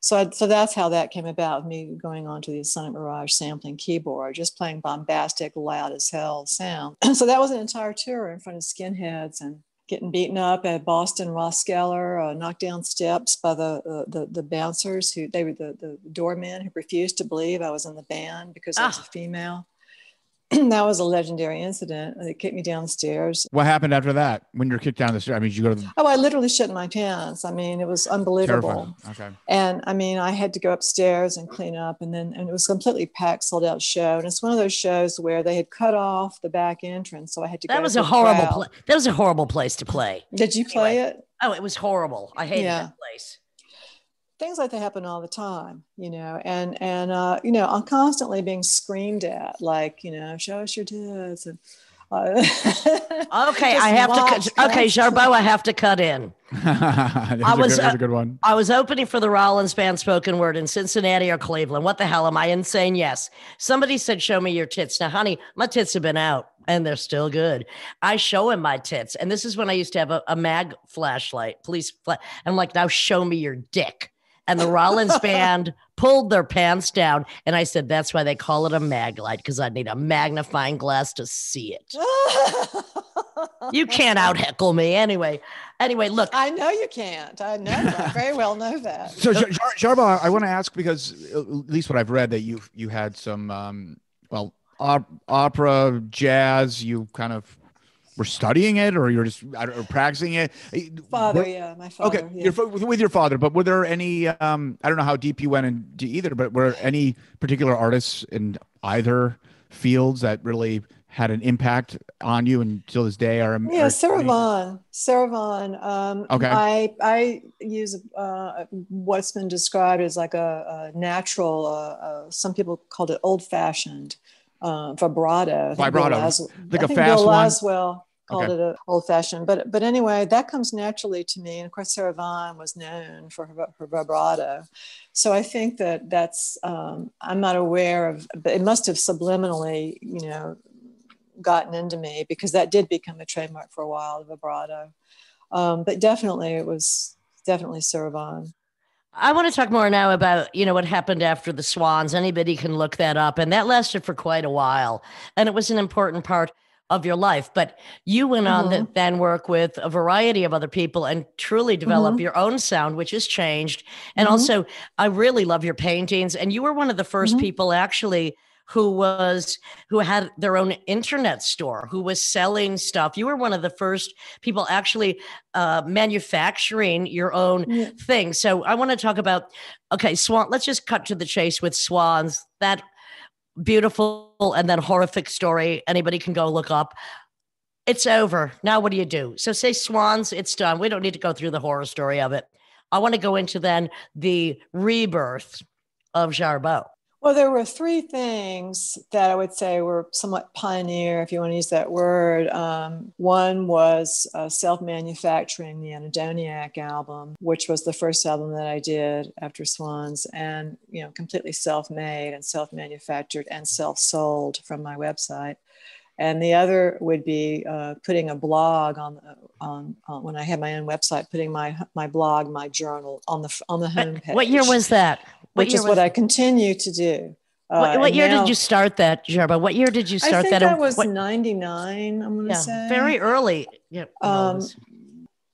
so, I, so that's how that came about, me going on to the Ensoniq Mirage sampling keyboard, just playing bombastic, loud as hell sound. So that was an entire tour in front of skinheads and getting beaten up at Boston Roskeller, uh, knocked down steps by the, uh, the the bouncers who, they were the, the doormen who refused to believe I was in the band because ah. I was a female. That was a legendary incident. They kicked me downstairs. What happened after that when you were kicked down the stairs? I mean, did you go to the... Oh, I literally shit in my pants. I mean, it was unbelievable. Terrifying. Okay. And I mean, I had to go upstairs and clean up, and then and it was a completely packed, sold out show. And it's one of those shows where they had cut off the back entrance, so I had to. That go was to a horrible. Pla- that was a horrible place to play. Did you play anyway. it? Oh, it was horrible. I hated yeah. that place. Things like that happen all the time, you know, and, and uh, you know, I'm constantly being screamed at, like, you know, show us your tits. And, uh, okay, I have watch, to, cu- okay, Jarboe, I have to cut in. I was, a good, a good one. I was opening for the Rollins Band spoken word in Cincinnati or Cleveland. What the hell, am I insane? Yes. Somebody said, show me your tits. Now, honey, my tits have been out and they're still good. I show him my tits. And this is when I used to have a, a mag flashlight, police flash. I'm like, now show me your dick. And the Rollins Band pulled their pants down. And I said, that's why they call it a mag light, because I need a magnifying glass to see it. You can't out heckle me anyway. Anyway, look. I know you can't. I know that. I very well know that. So, Jarboe, Jar- Jar- I want to ask, because at least what I've read, that you you had some, um, well, op- opera, jazz, you kind of were studying it, or you're just or practicing it? Father, were, yeah, my father. Okay, yeah. Your, with your father, but were there any, um, I don't know how deep you went into either, but were any particular artists in either fields that really had an impact on you until this day? Or, yeah, or, Sarah Vaughan. Sarah Vaughan. Um, okay. I, I use uh, what's been described as like a, a natural, uh, uh, some people called it old-fashioned, Uh, vibrato. Vibrato. I think Bill, like I think a fast Bill Laswell called okay. it an old-fashioned. But but anyway, that comes naturally to me. And of course, Sarah Vaughan was known for her, her vibrato. So I think that that's, um, I'm not aware of, but it must have subliminally, you know, gotten into me, because that did become a trademark for a while, vibrato. Um, but definitely, it was definitely Sarah Vaughan. I want to talk more now about, you know, what happened after the Swans. Anybody can look that up. And that lasted for quite a while. And it was an important part of your life. But you went mm-hmm. on to then work with a variety of other people and truly develop mm-hmm. your own sound, which has changed. And mm-hmm. also, I really love your paintings. And you were one of the first mm-hmm. people actually who was, who had their own internet store, who was selling stuff. You were one of the first people actually uh, manufacturing your own yeah. thing. So I want to talk about, okay, Swan, let's just cut to the chase with Swans, that beautiful and then horrific story. Anybody can go look up. It's over. Now what do you do? So say Swans, it's done. We don't need to go through the horror story of it. I want to go into then the rebirth of Jarboe. Well, there were three things that I would say were somewhat pioneer, if you want to use that word. Um, one was uh, self-manufacturing the Anadoniac album, which was the first album that I did after Swans, and, you know, completely self-made and self-manufactured and self-sold from my website. And the other would be uh, putting a blog on, on, on when I had my own website, putting my my blog, my journal on the on the homepage. What year was that? What which is what I continue to do. What, uh, what year now, did you start that, Jarboe? What year did you start that? I think that, that was what, ninety-nine, I'm going to yeah, say. Very early. Yeah, um,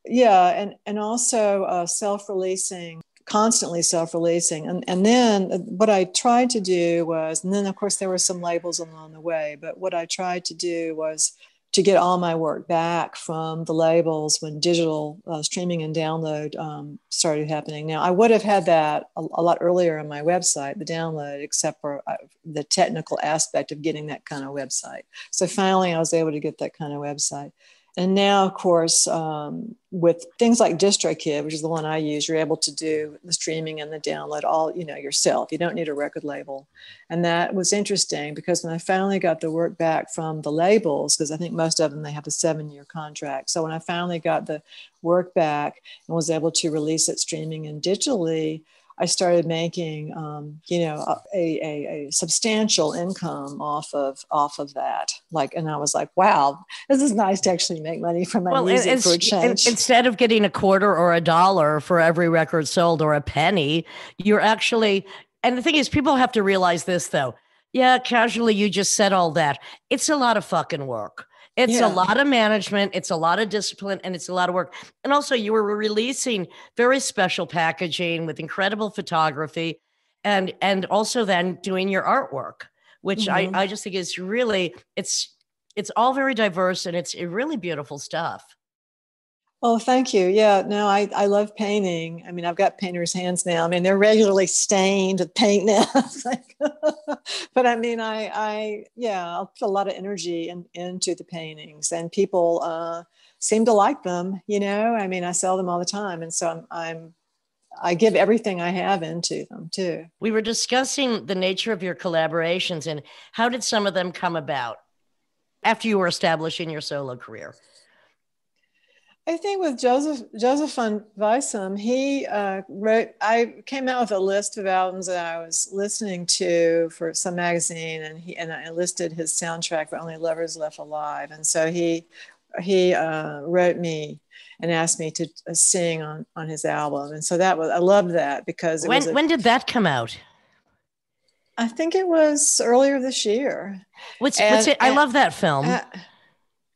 yeah and, and also uh, self-releasing, constantly self-releasing. And, and then what I tried to do was, and then of course there were some labels along the way, but what I tried to do was to get all my work back from the labels when digital uh, streaming and download um, started happening. Now, I would have had that a, a lot earlier on my website, the download, except for uh, the technical aspect of getting that kind of website. So finally, I was able to get that kind of website. And now, of course, um, with things like DistroKid, which is the one I use, you're able to do the streaming and the download all, you know, yourself. You don't need a record label. And that was interesting, because when I finally got the work back from the labels, because I think most of them, they have a seven-year contract. So when I finally got the work back and was able to release it streaming and digitally, I started making, um, you know, a, a, a substantial income off of off of that. Like, and I was like, wow, this is nice to actually make money from my well, music for a change. Instead of getting a quarter or a dollar for every record sold or a penny, you're actually, and the thing is, people have to realize this though. Yeah, casually, you just said all that. It's a lot of fucking work. It's yeah. a lot of management, it's a lot of discipline, and it's a lot of work. And also you were releasing very special packaging with incredible photography and and also then doing your artwork, which mm-hmm. I, I just think is really, it's it's all very diverse and it's really beautiful stuff. Oh, thank you. Yeah, no, I, I love painting. I mean, I've got painter's hands now. I mean, they're regularly stained with paint now. Like, but I mean, I, I, yeah, I'll put a lot of energy in, into the paintings, and people uh, seem to like them, you know? I mean, I sell them all the time. And so I'm, I'm, I give everything I have into them too. We were discussing the nature of your collaborations and how did some of them come about after you were establishing your solo career? I think with Joseph Joseph von Weissum, he uh, wrote, I came out with a list of albums that I was listening to for some magazine, and he and I listed his soundtrack for Only Lovers Left Alive. And so he he uh, wrote me and asked me to sing on, on his album. And so that was, I loved that because it when, was a, when did that come out? I think it was earlier this year. What's, and, what's it? I and, love that film. Uh,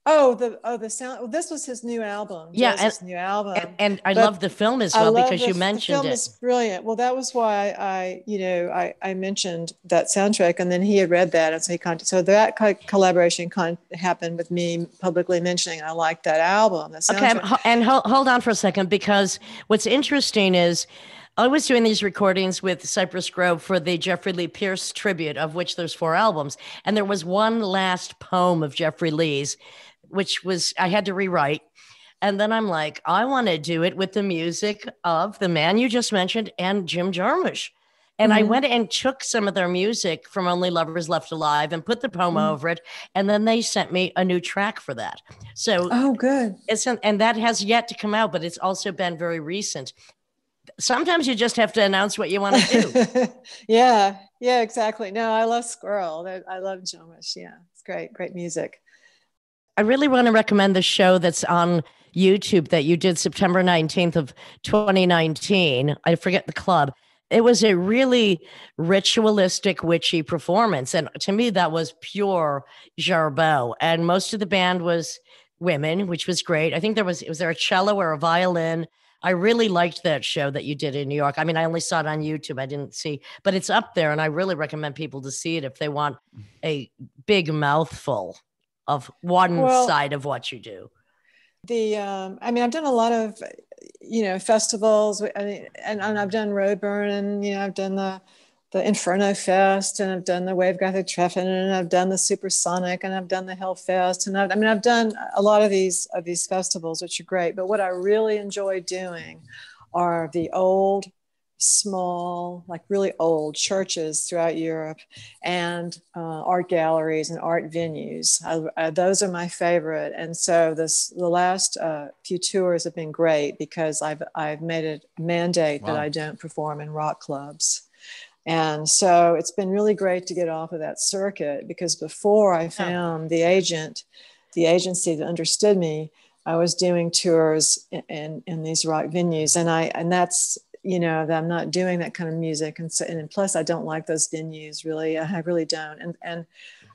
Oh, the oh the sound. Well, this was his new album. Yeah, and, his new album. And, and I but love the film as well because the, you mentioned the film it. Is brilliant. Well, that was why I, you know, I, I mentioned that soundtrack, and then he had read that, and so he contacted. So that co- collaboration con- happened with me publicly mentioning I liked that album. That soundtrack. Okay, and ho- hold on for a second, because what's interesting is I was doing these recordings with Cypress Grove for the Jeffrey Lee Pierce tribute, of which there's four albums, and there was one last poem of Jeffrey Lee's, which was, I had to rewrite. And then I'm like, I want to do it with the music of the man you just mentioned and Jim Jarmusch. And mm-hmm. I went and took some of their music from Only Lovers Left Alive and put the poem mm-hmm. over it. And then they sent me a new track for that. So, oh, good. It's an, and that has yet to come out, but it's also been very recent. Sometimes you just have to announce what you want to do. yeah. Yeah, exactly. No, I love Squirrel. I love Jarmusch. Yeah. It's great. Great music. I really want to recommend the show that's on YouTube that you did September nineteenth of twenty nineteen. I forget the club. It was a really ritualistic, witchy performance. And to me, that was pure Jarboe. And most of the band was women, which was great. I think there was, was there a cello or a violin? I really liked that show that you did in New York. I mean, I only saw it on YouTube. I didn't see, but it's up there. And I really recommend people to see it if they want a big mouthful of one well, side of what you do. The, um, I mean, I've done a lot of, you know, festivals, I mean, and, and I've done Roadburn, and, you know, I've done the, the Inferno Fest, and I've done the Wave Gothic Treffin, and I've done the Supersonic, and I've done the Hell Fest. And I've, I mean, I've done a lot of these, of these festivals, which are great, but what I really enjoy doing are the old, small, like really old churches throughout Europe, and uh, art galleries and art venues. I, I, those are my favorite. And so this, the last uh, few tours have been great because I've, I've made it a mandate wow. that I don't perform in rock clubs. And so it's been really great to get off of that circuit, because before I found yeah. the agent, the agency that understood me, I was doing tours in, in, in these rock venues. And I, and that's, you know, that I'm not doing that kind of music. And so, and plus I don't like those venues really. I really don't. And, and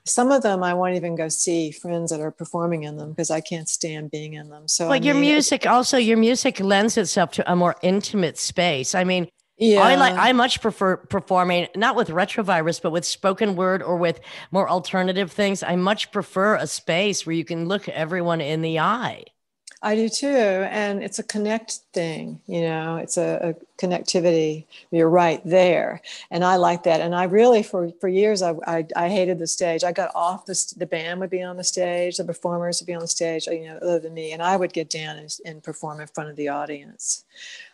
some of them, I won't even go see friends that are performing in them because I can't stand being in them. So, but I mean, your music it, also, your music lends itself to a more intimate space. I mean, yeah. I like, I much prefer performing, not with retrovirus, but with spoken word or with more alternative things. I much prefer a space where you can look everyone in the eye. I do too. And it's a connect thing, you know, it's a, a connectivity. You're right there. And I like that. And I really, for, for years, I, I, I hated the stage. I got off the, st- the band would be on the stage, the performers would be on the stage, you know, other than me. And I would get down and, and perform in front of the audience.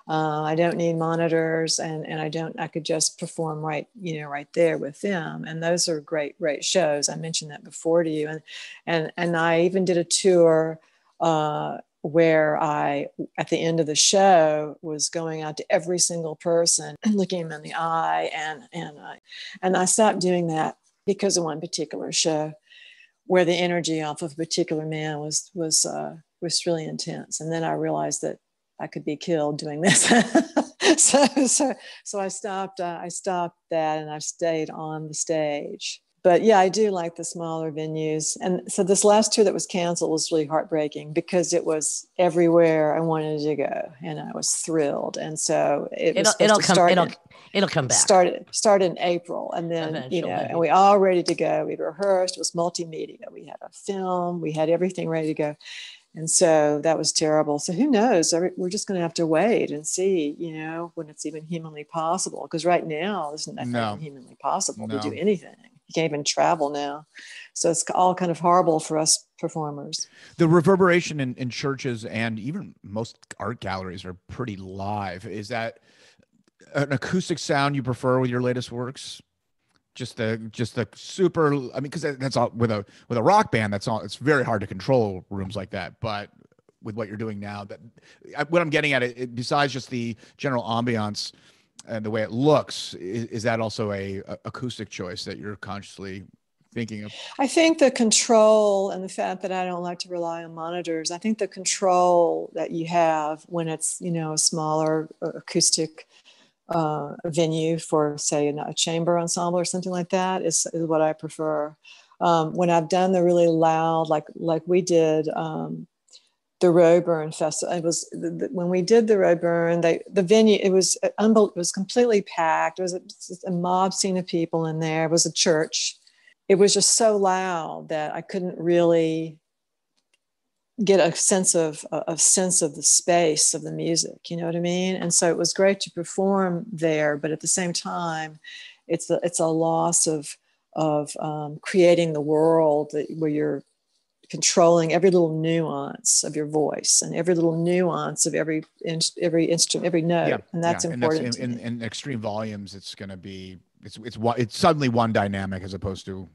Uh, I don't need monitors, and, and I don't, I could just perform right, you know, right there with them. And those are great, great shows. I mentioned that before to you. And, and, and I even did a tour, uh, where I, at the end of the show, was going out to every single person and looking them in the eye. And, and, I, and I stopped doing that because of one particular show where the energy off of a particular man was, was, uh, was really intense. And then I realized that I could be killed doing this. so, so, so I stopped, uh, I stopped that, and I've stayed on the stage. But yeah, I do like the smaller venues. And so this last tour that was canceled was really heartbreaking because it was everywhere I wanted to go, and I was thrilled. And so it was it'll, it'll to come, start it'll, in, it'll come back. Started start in April, and then eventually, you know, and we all ready to go. We'd rehearsed. It was multimedia. We had a film. We had everything ready to go. And so that was terrible. So who knows? We're just going to have to wait and see, you know, when it's even humanly possible. Because right now, there's nothing no. humanly possible no. to do anything. You can't even travel now. So it's all kind of horrible for us performers. The reverberation in, in churches and even most art galleries are pretty live. Is that an acoustic sound you prefer with your latest works? Just the just the super, I mean, because that's all with a with a rock band. That's all. It's very hard to control rooms like that. But with what you're doing now, that I, what I'm getting at, it besides just the general ambiance and the way it looks, is, is that also a, a acoustic choice that you're consciously thinking of? I think the control and the fact that I don't like to rely on monitors. I think the control that you have when it's, you know, a smaller acoustic Uh, a venue for, say, a chamber ensemble or something like that is, is what I prefer. Um, when I've done the really loud, like like we did um, the Roadburn Festival, it was the, the, when we did the Roadburn, they the venue it was unbel- it was completely packed. It was a, a mob scene of people in there. It was a church. It was just so loud that I couldn't really get a sense of a sense of the space of the music, you know what I mean? And so it was great to perform there, but at the same time, it's a, it's a loss of of um, creating the world that, where you're controlling every little nuance of your voice and every little nuance of every in, every instrument, every note, yeah, and that's yeah. important. And that's, in, in, in extreme volumes, it's going to be it's it's it's suddenly one dynamic as opposed to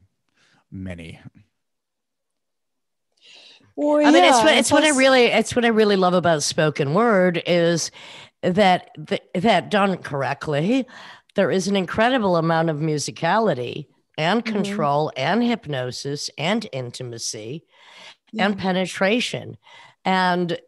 many. Well, I yeah, mean, it's what it's what I really it's what I really love about spoken word is that th- that done correctly, there is an incredible amount of musicality and control mm-hmm. and hypnosis and intimacy yeah. and penetration, and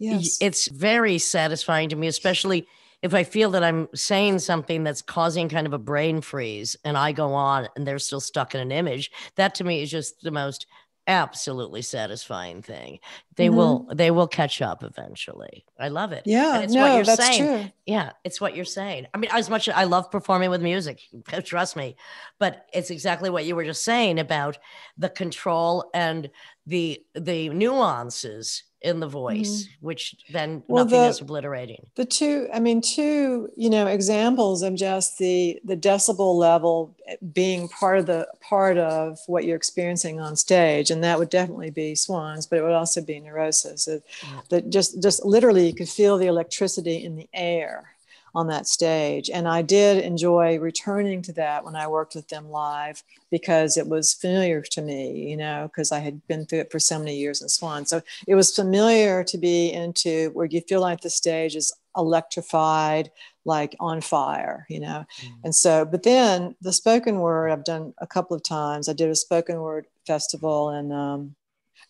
yes. it's very satisfying to me, especially if I feel that I'm saying something that's causing kind of a brain freeze, and I go on and they're still stuck in an image. That to me is just the most absolutely satisfying thing. They mm-hmm. will they will catch up eventually. I love it. Yeah, and it's no, what you're that's saying. True. Yeah, it's what you're saying. I mean, as much as I love performing with music, trust me, but it's exactly what you were just saying about the control and the the nuances in the voice, mm-hmm. which then well, nothing the, is obliterating. The two, I mean, two, you know, examples of just the the decibel level being part of the part of what you're experiencing on stage, and that would definitely be Swans, but it would also be Neurosis. It, yeah. That just just literally, you could feel the electricity in the air on that stage, and I did enjoy returning to that when I worked with them live because it was familiar to me, you know, because I had been through it for so many years in Swan. So it was familiar to be into where you feel like the stage is electrified, like on fire, you know. Mm. And so, but then the spoken word I've done a couple of times. I did a spoken word festival in um,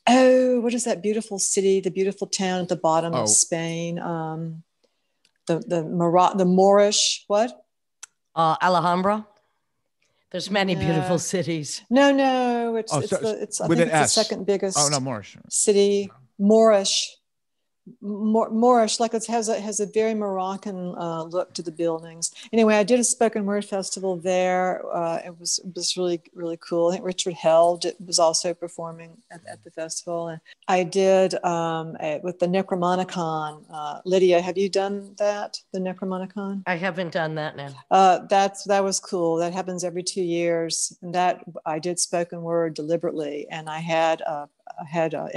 oh, what is that beautiful city, the beautiful town at the bottom oh. of Spain. Um, The the Mara- the Moorish what? Uh, Alhambra. There's many no. beautiful cities. No, no, it's oh, it's, so, the, it's I think it's S. the second biggest. Oh no, Moorish city. Moorish, Mor- Moorish. Like it has a has a very Moroccan uh, look to the buildings. Anyway, I did a spoken word festival there. Uh, it was it was really really cool. I think Richard Held was also performing at, at the festival. And I did um, a, with the Necronomicon. Uh, Lydia, have you done that? The Necronomicon? I haven't done that now. Uh, that's that was cool. That happens every two years. And that I did spoken word deliberately, and I had uh, I had uh,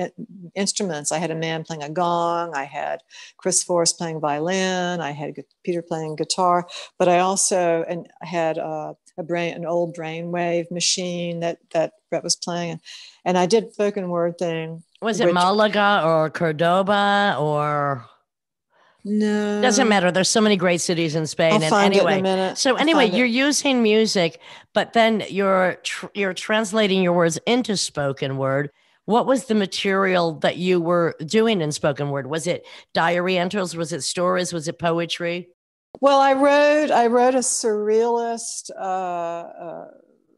instruments. I had a man playing a gong. I had Chris Forrest playing violin. I had Peter playing guitar. But I also and had uh, a brain, an old brainwave machine that that Brett was playing. And I did spoken word thing. Was it which, Malaga or Cordoba or? No, doesn't matter. There's so many great cities in Spain. I'll and find anyway, it in a minute. So anyway, you're it. using music, but then you're tr- you're translating your words into spoken word. What was the material that you were doing in spoken word? Was it diary entries? Was it stories? Was it poetry? Well, I wrote I wrote a surrealist, uh, uh,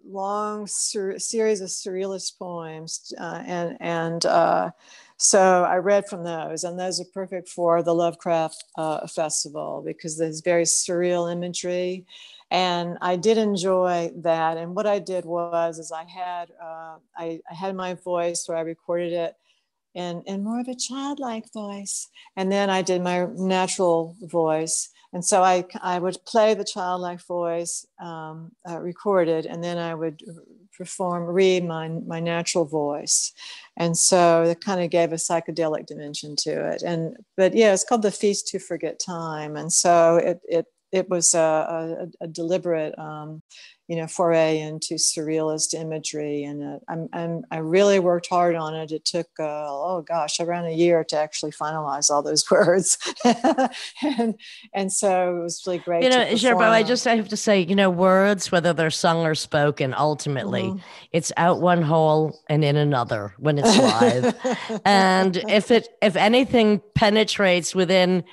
long sur- series of surrealist poems, uh, and and uh, so I read from those, and those are perfect for the Lovecraft uh, Festival because there's very surreal imagery. And I did enjoy that. And what I did was, is I had uh, I, I had my voice where I recorded it in, in more of a childlike voice. And then I did my natural voice. And so I, I would play the childlike voice um, uh, recorded, and then I would perform, read my, my natural voice. And so that kind of gave a psychedelic dimension to it. And, but yeah, it's called The Feast to Forget Time. And so it, it, It was a, a, a deliberate, um, you know, foray into surrealist imagery, and uh, I'm, I'm, I really worked hard on it. It took, uh, oh gosh, around a year to actually finalize all those words, and and so it was really great. You know, Jarboe, I just I have to say, you know, words, whether they're sung or spoken, ultimately, mm-hmm. it's out one hole and in another when it's live, and if it if anything penetrates within.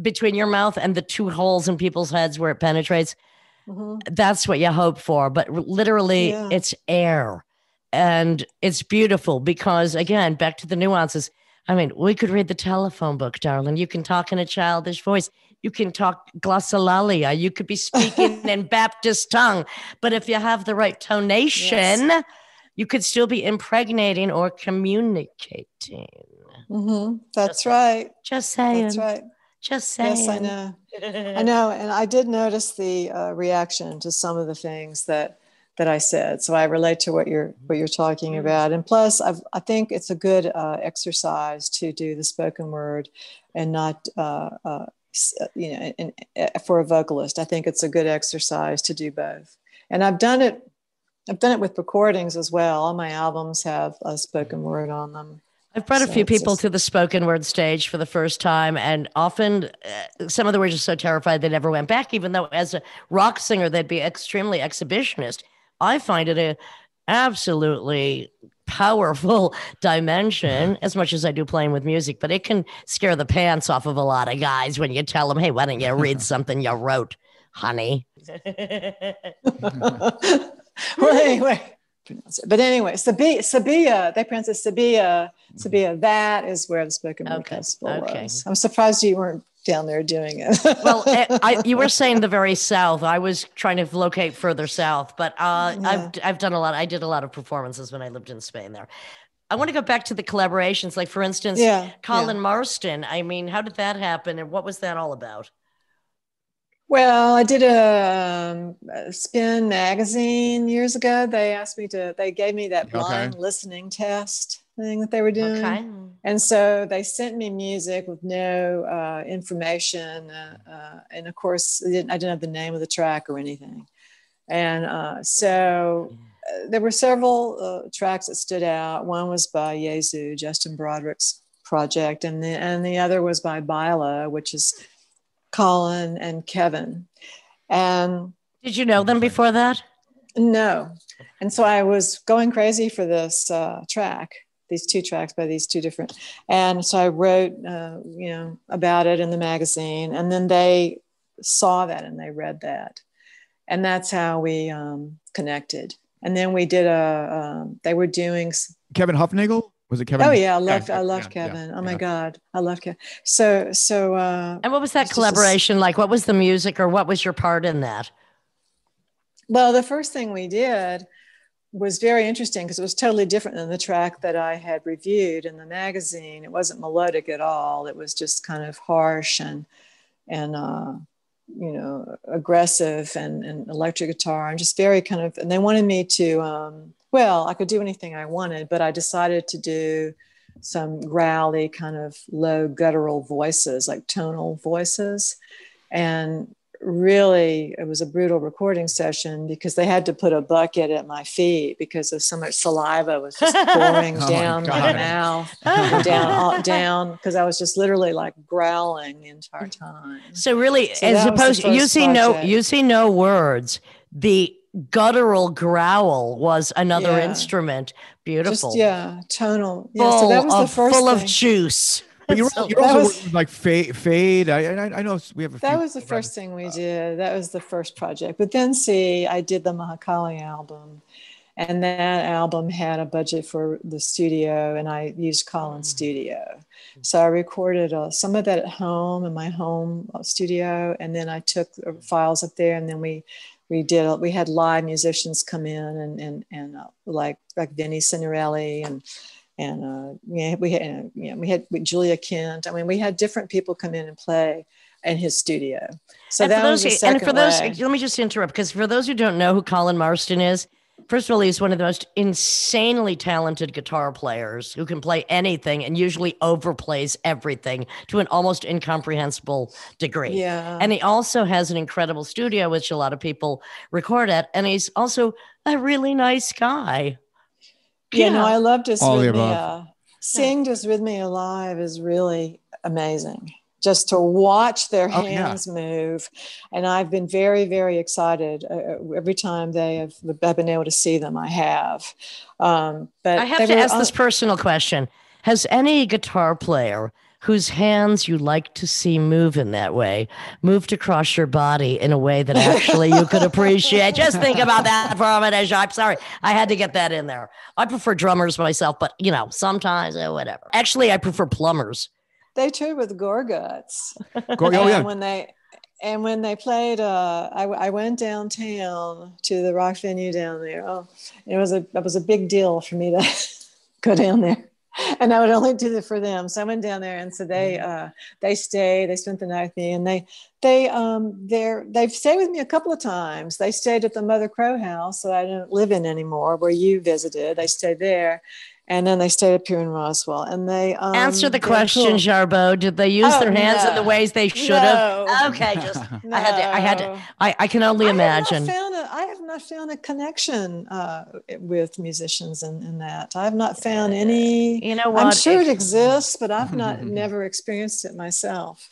Between your mouth and the two holes in people's heads where it penetrates, mm-hmm. that's what you hope for. But literally, yeah. it's air, and it's beautiful because, again, back to the nuances. I mean, we could read the telephone book, darling. You can talk in a childish voice. You can talk glossolalia. You could be speaking in Baptist tongue. But if you have the right tonation, yes. you could still be impregnating or communicating. Mm-hmm. That's just, right. Just saying. That's right. Just saying. Yes, I know. I know. And I did notice the uh, reaction to some of the things that, that I said. So I relate to what you're, what you're talking about. And plus I've, I think it's a good uh, exercise to do the spoken word and not, uh, uh, you know, in, in, for a vocalist. I think it's a good exercise to do both. And I've done it. I've done it with recordings as well. All my albums have a spoken word on them. I've brought a so few people just... to the spoken word stage for the first time, and often uh, some of them were just so terrified they never went back, even though as a rock singer, they'd be extremely exhibitionist. I find it an absolutely powerful dimension, as much as I do playing with music, but it can scare the pants off of a lot of guys when you tell them, hey, why don't you read something you wrote, honey? Well, anyway. Pronounce it. But anyway, Sabia, Sabia, they pronounce it Sabia, Sabia. That is where the spoken word okay. festival okay. was. I'm surprised you weren't down there doing it. Well, I, I, you were saying the very south. I was trying to locate further south, but uh, yeah. I've I've done a lot. I did a lot of performances when I lived in Spain there. I want to go back to the collaborations. Like, for instance, yeah. Colin yeah. Marston. I mean, how did that happen and what was that all about? Well, I did a, um, a Spin magazine years ago. They asked me to, they gave me that blind okay. listening test thing that they were doing. Okay. And so they sent me music with no uh, information. Uh, uh, and of course, I didn't, I didn't have the name of the track or anything. And uh, so uh, there were several uh, tracks that stood out. One was by Yezu, Justin Broderick's project. And the, and the other was by Bila, which is Colin and Kevin. And did you know them before that? No. And so I was going crazy for this uh, track, these two tracks by these two different. And so I wrote, uh, you know, about it in the magazine, and then they saw that and they read that. And that's how we um, connected. And then we did a, uh, they were doing. Kevin Huffnagel? Was it Kevin? Oh yeah, I love yeah, I love yeah, Kevin. Yeah, oh my yeah. God, I love Kevin. So so. Uh, and what was that collaboration a, like? What was the music, or what was your part in that? Well, the first thing we did was very interesting because it was totally different than the track that I had reviewed in the magazine. It wasn't melodic at all. It was just kind of harsh and and uh, you know, aggressive and, and electric guitar and just very kind of. And they wanted me to. Um, Well, I could do anything I wanted, but I decided to do some growly kind of low guttural voices, like tonal voices, and really, it was a brutal recording session because they had to put a bucket at my feet because of so much saliva was just pouring oh down my mouth, down, all, down, because I was just literally like growling the entire time. So really, so as opposed, you see project. no, you see no words. The guttural growl was another yeah. instrument. Beautiful, just, yeah, tonal. Yeah, full so that was of, the first full thing. Of juice. But you're, so you're also was, like fade, fade. I, I, I know we have a. That was the first thing we did. That was the first project. But then, see, I did the Mahakali album, and that album had a budget for the studio, and I used Colin's studio. So I recorded uh, some of that at home in my home studio, and then I took files up there, and then we. We did. We had live musicians come in, and and and uh, like like Vinnie Cinderelli, and and uh, yeah, we had yeah, we had Julia Kent. I mean, we had different people come in and play in his studio. So and that was the second And for those, way. Let me just interrupt, because for those who don't know who Colin Marston is, first of all, he's one of the most insanely talented guitar players who can play anything and usually overplays everything to an almost incomprehensible degree. Yeah. And he also has an incredible studio, which a lot of people record at. And he's also a really nice guy. Yeah, yeah. No, I loved his all rhythmia. Seeing his rhythmia live is really amazing. Just to watch their hands oh, yeah. move. And I've been very, very excited uh, every time they have I've been able to see them, I have. Um, but I have to ask un- this personal question. Has any guitar player whose hands you like to see move in that way, moved across your body in a way that actually you could appreciate? Just think about that for a minute. I'm sorry, I had to get that in there. I prefer drummers myself, but you know, sometimes, eh, whatever. Actually, I prefer plumbers. They toured with Gorguts, oh, and yeah. when they and when they played, uh, I, I went downtown to the rock venue down there. Oh, it was a it was a big deal for me to go down there, and I would only do it for them. So I went down there, and so they uh, they stayed. They spent the night with me, and they they um they're they've stayed with me a couple of times. They stayed at the Mother Crow house that I don't live in anymore, where you visited. They stayed there. And then they stayed up here in Roswell, and they um, answer the question, cool. Jarboe. Did they use oh, their hands no. in the ways they should no. have? Okay, just no. I had to. I had to. I, I can only I imagine. Have not found a, I have not found a connection uh, with musicians in, in that. I have not found any. You know what? I'm sure it, it exists, but I've not never experienced it myself.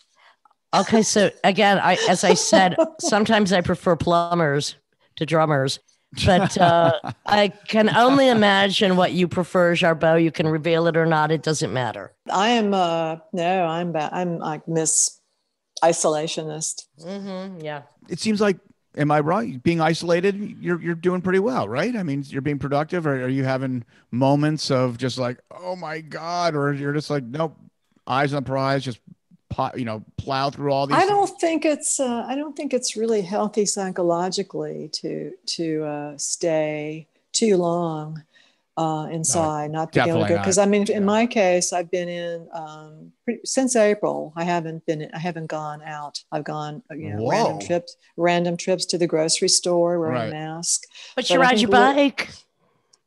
Okay, so again, I as I said, sometimes I prefer plumbers to drummers. But uh, I can only imagine what you prefer, Jarboe. You can reveal it or not; it doesn't matter. I am uh, no, I'm ba- I'm like Miss Isolationist. Mm-hmm, yeah, it seems like. Am I right? Being isolated, you're you're doing pretty well, right? I mean, you're being productive, or are you having moments of just like, oh my god, or you're just like, nope, eyes on the prize, just. You know, plow through all these. I don't things. think it's. Uh, I don't think it's really healthy psychologically to to uh, stay too long uh, inside, no, not being able to go. Because I mean, yeah. in my case, I've been in um, pretty, since April. I haven't been. I haven't gone out. I've gone, you know, Whoa. random trips, random trips to the grocery store wearing right. a mask. But, but you ride your bike. It.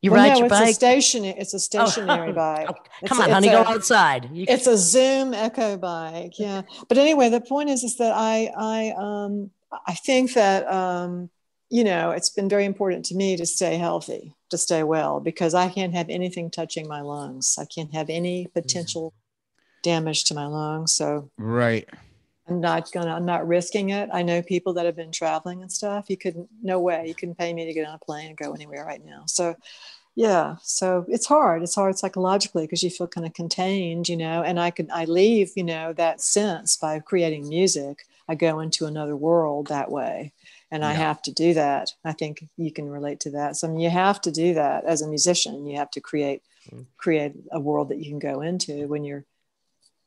You well, ride no, your it's bike? A stationary, it's a stationary oh. bike. Oh, come it's, on, honey, a, go outside. You it's can... a Zoom Echo bike, yeah. But anyway, the point is, is that I, I, um, I think that, um, you know, it's been very important to me to stay healthy, to stay well, because I can't have anything touching my lungs. I can't have any potential mm. damage to my lungs. So right. I'm not gonna. I'm not risking it. I know people that have been traveling and stuff. You couldn't. No way. You couldn't pay me to get on a plane and go anywhere right now. So, yeah. So it's hard. It's hard psychologically because you feel kind of contained, you know. And I could. I leave, you know, that sense by creating music. I go into another world that way, and yeah. I have to do that. I think you can relate to that. So I mean, you have to do that as a musician. You have to create, create a world that you can go into when you're.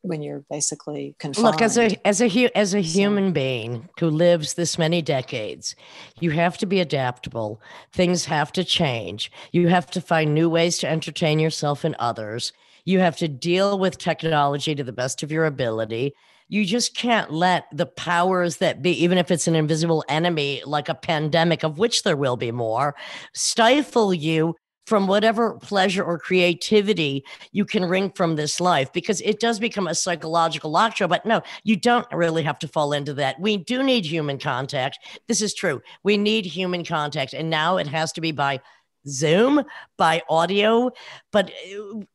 when you're basically confined. Look, as a as a hu- as a human being who lives this many decades, you have to be adaptable. Things have to change. You have to find new ways to entertain yourself and others. You have to deal with technology to the best of your ability. You just can't let the powers that be, even if it's an invisible enemy like a pandemic, of which there will be more, stifle you from whatever pleasure or creativity you can wring from this life, because it does become a psychological lock show. But no, you don't really have to fall into that. We do need human contact. This is true. We need human contact. And now it has to be by Zoom, by audio, but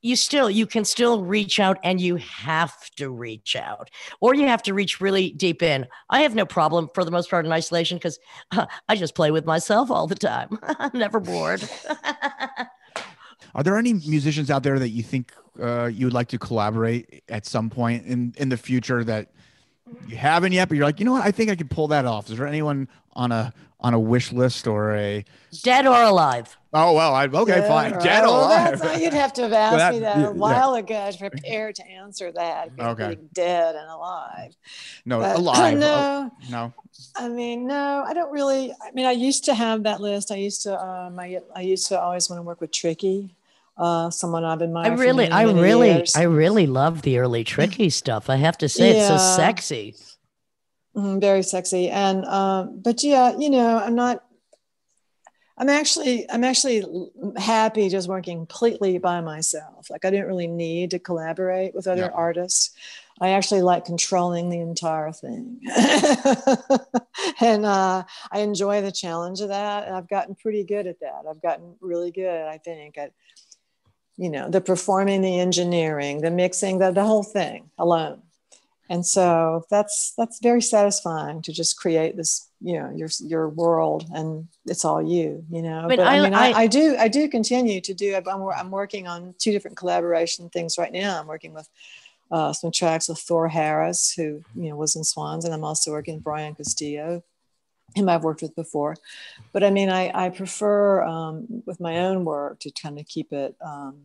you still, you can still reach out, and you have to reach out, or you have to reach really deep in. I have no problem for the most part in isolation, because uh, I just play with myself all the time. I'm never bored. Are there any musicians out there that you think uh, you would like to collaborate at some point in, in the future that you haven't yet, but you're like, you know what? I think I could pull that off. Is there anyone on a, on a wish list or a dead or alive? Oh, well, I, okay, dead fine. Or dead or alive. Well, that's, you'd have to have asked that, me that a while yeah. ago. I was prepared to answer that. Okay. Dead and alive. No, but, alive. No, oh, no. I mean, no, I don't really, I mean, I used to have that list. I used to, um, I, I used to always want to work with Tricky. Uh, someone I've admired. I really, for many, many I really, years. I really love the early Tricky stuff. I have to say, yeah. It's so sexy, mm, very sexy. And um, but yeah, you know, I'm not. I'm actually, I'm actually happy just working completely by myself. Like I didn't really need to collaborate with other yeah. artists. I actually like controlling the entire thing, and uh, I enjoy the challenge of that. And I've gotten pretty good at that. I've gotten really good, I think, at you know, the performing, the engineering, the mixing, the, the whole thing alone. And so that's, that's very satisfying to just create this, you know, your, your world, and it's all you, you know, but, but I, I mean, I, I do, I do continue to do, I'm, I'm working on two different collaboration things right now. I'm working with uh, some tracks with Thor Harris, who, you know, was in Swans. And I'm also working with Brian Castillo, him I've worked with before. But I mean, I, I prefer um, with my own work to kind of keep it, um,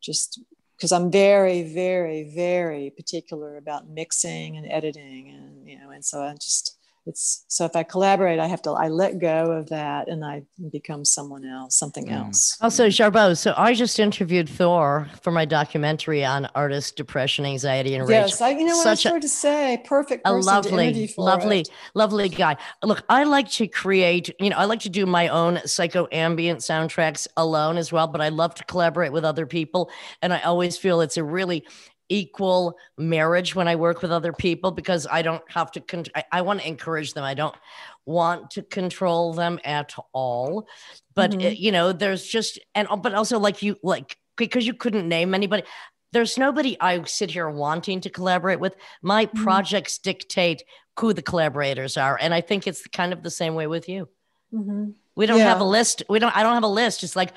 just because I'm very, very, very particular about mixing and editing, and, you know, and so I just, it's, so if I collaborate, I have to, I let go of that and I become someone else, something mm. else. Also, Jarboe, so I just interviewed Thor for my documentary on artist depression, anxiety, and rage. Yes, I, you know what Such I was sure to say, perfect person a lovely, to interview for lovely, it. lovely guy. Look, I like to create, you know, I like to do my own psycho ambient soundtracks alone as well, but I love to collaborate with other people. And I always feel it's a really equal marriage when I work with other people, because I don't have to, con- I, I want to encourage them. I don't want to control them at all, but mm-hmm. it, you know, there's just, and, but also like you, like, because you couldn't name anybody, there's nobody I sit here wanting to collaborate with. My mm-hmm. projects dictate who the collaborators are. And I think it's kind of the same way with you. Mm-hmm. We don't yeah. have a list. We don't, I don't have a list. It's like,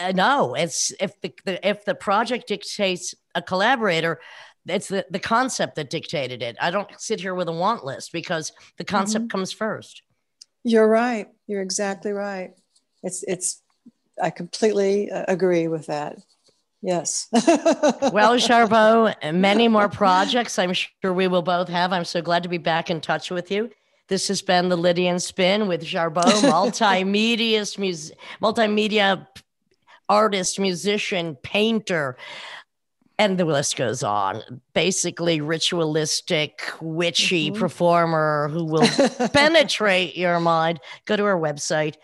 Uh, no, it's if the, the if the project dictates a collaborator, it's the, the concept that dictated it. I don't sit here with a want list, because the concept mm-hmm. comes first. You're right. You're exactly right. It's it's. I completely uh, agree with that. Yes. Well, Jarboe, many more projects I'm sure we will both have. I'm so glad to be back in touch with you. This has been the Lydian Spin with Jarboe, multimedia mus- multimedia. artist, musician, painter, and the list goes on. Basically ritualistic, witchy mm-hmm. performer who will penetrate your mind. Go to our website,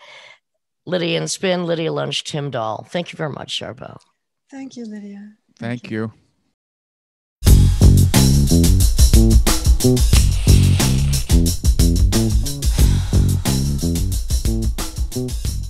Lydia and Spin, Lydia Lunch, Tim Dahl. Thank you very much, Jarboe. Thank you, Lydia. Thank, Thank you. you.